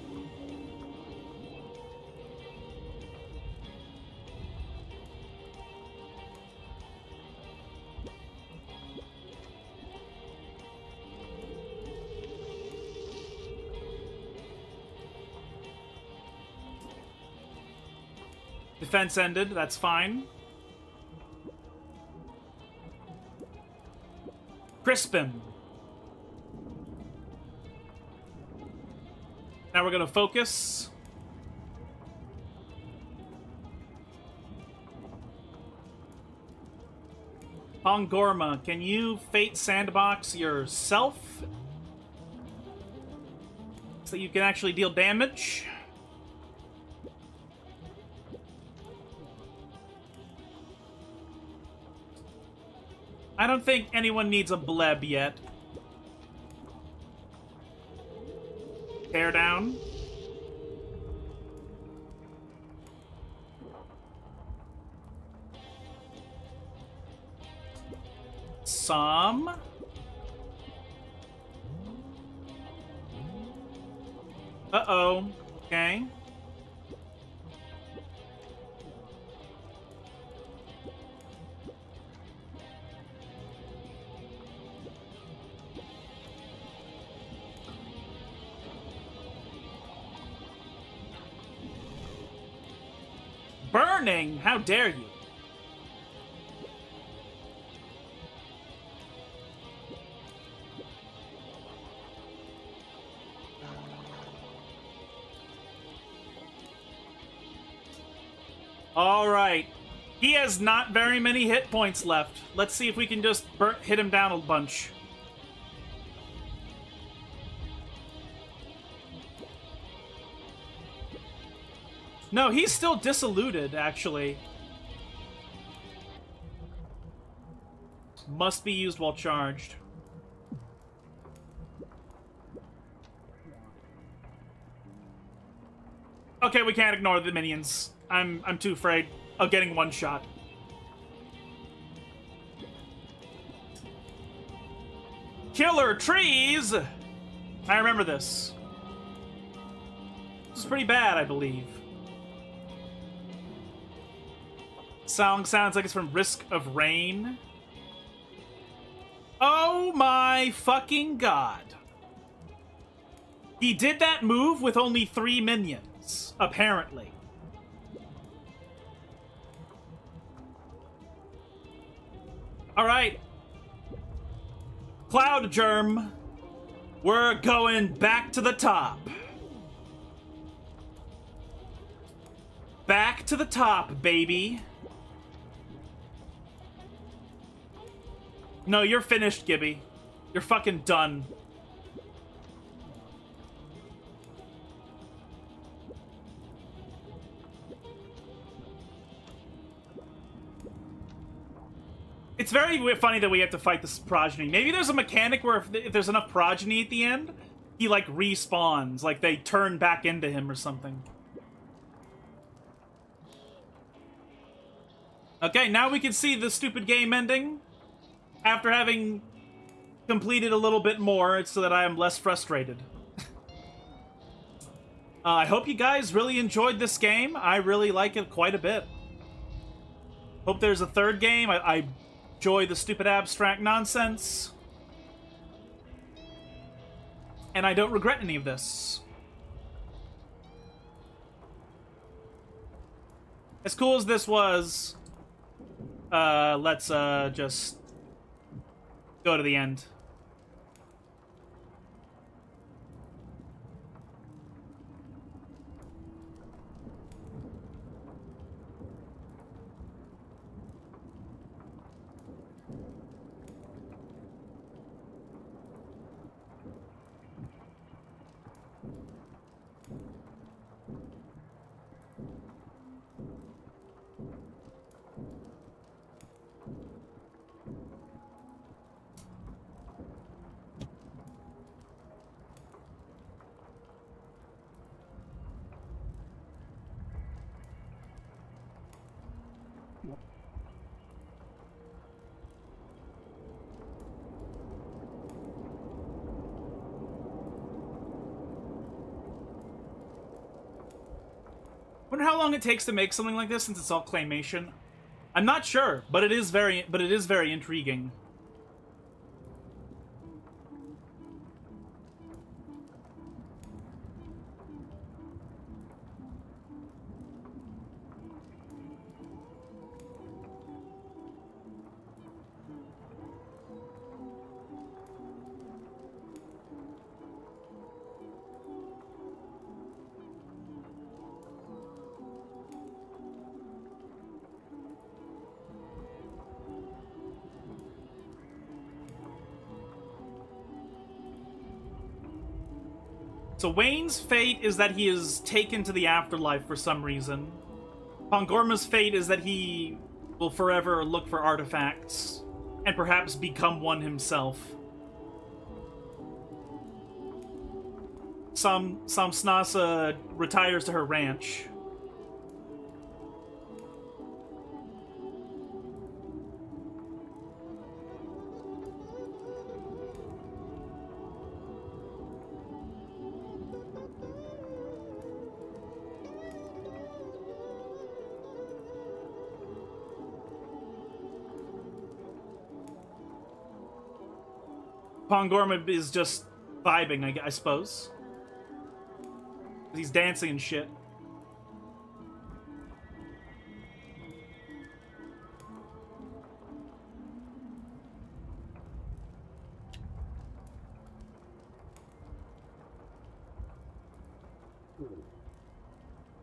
Defense ended, that's fine. Crispin. Now we're gonna focus. Pongorma, can you Fate Sandbox yourself? So you can actually deal damage. I don't think anyone needs a bleb yet. Tear down. Som. Uh-oh. Okay. Burning! How dare you! Alright. He has not very many hit points left. Let's see if we can just burn hit him down a bunch. No, he's still dissoluted, actually. Must be used while charged. Okay, we can't ignore the minions. I'm I'm too afraid. of getting one shot. Killer trees! I remember this. This is pretty bad, I believe. Song sounds like it's from Risk of Rain. Oh my fucking god. He did that move with only three minions, apparently. Alright. Cloud Germ, we're going back to the top. Back to the top, baby. No, you're finished, Gibby. You're fucking done. It's very funny that we have to fight this progeny. Maybe there's a mechanic where if, th if there's enough progeny at the end, he, like, respawns. Like, they turn back into him or something. Okay, now we can see the stupid game ending. After having completed a little bit more, it's so that I am less frustrated. uh, I hope you guys really enjoyed this game. I really like it quite a bit. Hope there's a third game. I... I enjoy the stupid abstract nonsense. And I don't regret any of this. As cool as this was, uh, let's uh, just go to the end. Wonder how long it takes to make something like this since it's all claymation. I'm not sure, but it is very but it is very intriguing. So Wayne's fate is that he is taken to the afterlife for some reason. Pongorma's fate is that he will forever look for artifacts and perhaps become one himself. Som Som Snasa retires to her ranch. Pongorma is just vibing, I, I suppose. He's dancing and shit.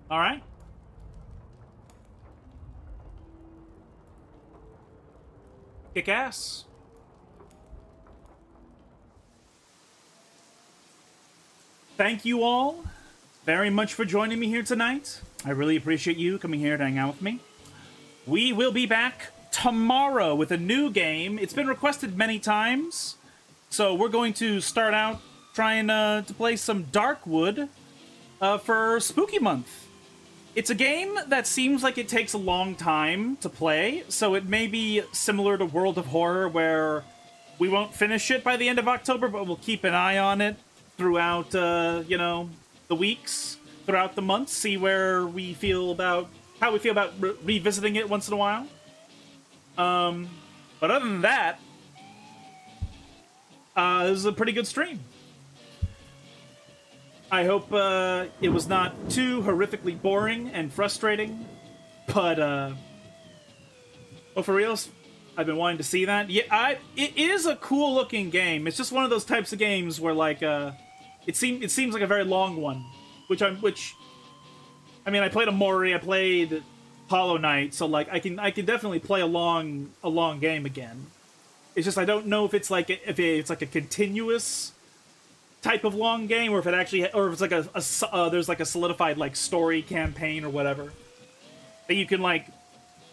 All right. Kick ass. Thank you all very much for joining me here tonight. I really appreciate you coming here to hang out with me. We will be back tomorrow with a new game. It's been requested many times, so we're going to start out trying uh, to play some Darkwood uh, for Spooky Month. It's a game that seems like it takes a long time to play, so it may be similar to World of Horror, where we won't finish it by the end of October, but we'll keep an eye on it throughout, uh, you know, the weeks, throughout the months, see where we feel about, how we feel about re revisiting it once in a while. Um, but other than that, uh, this is a pretty good stream. I hope uh, it was not too horrifically boring and frustrating, but uh, oh, for reals, I've been wanting to see that. Yeah, I, it is a cool-looking game. It's just one of those types of games where, like, uh, it seems it seems like a very long one, which I'm, which, I mean, I played Amori, I played Hollow Knight, so like, I can I can definitely play a long a long game again. It's just I don't know if it's like a, if it's like a continuous type of long game, or if it actually, or if it's like a, a uh, there's like a solidified like story campaign or whatever that you can like,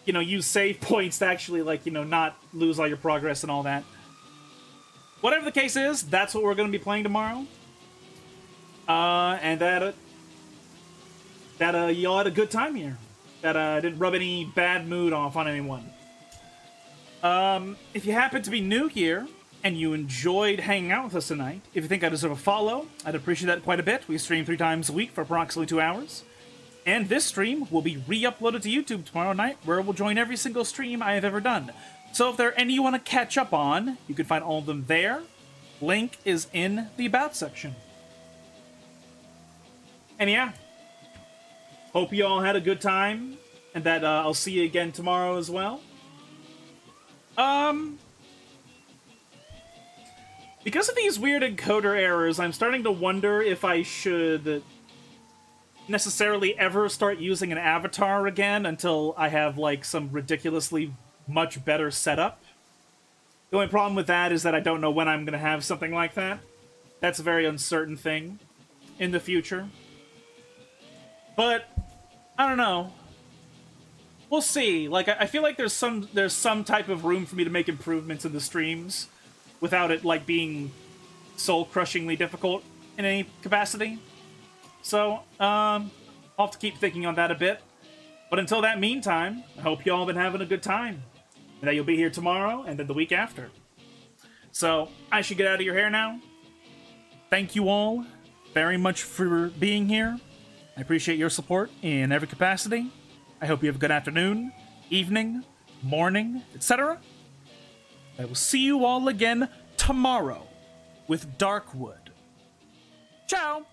you know, use save points to actually like, you know, not lose all your progress and all that. Whatever the case is, that's what we're going to be playing tomorrow. Uh, and that uh, that uh, y'all had a good time here. That uh, didn't rub any bad mood off on anyone. Um, if you happen to be new here and you enjoyed hanging out with us tonight, if you think I deserve a follow, I'd appreciate that quite a bit. We stream three times a week for approximately two hours. And this stream will be re-uploaded to YouTube tomorrow night, where we'll join every single stream I have ever done. So if there are any you want to catch up on, you can find all of them there. Link is in the About section. And yeah, hope you all had a good time, and that uh, I'll see you again tomorrow as well. Um... Because of these weird encoder errors, I'm starting to wonder if I should necessarily ever start using an avatar again until I have, like, some ridiculously much better setup. The only problem with that is that I don't know when I'm going to have something like that. That's a very uncertain thing in the future. But, I don't know. We'll see. Like, I feel like there's some, there's some type of room for me to make improvements in the streams without it, like, being soul-crushingly difficult in any capacity. So, um, I'll have to keep thinking on that a bit. But until that meantime, I hope you all have been having a good time, and that you'll be here tomorrow and then the week after. So, I should get out of your hair now. Thank you all very much for being here. I appreciate your support in every capacity. I hope you have a good afternoon, evening, morning, et cetera. I will see you all again tomorrow with Darkwood. Ciao!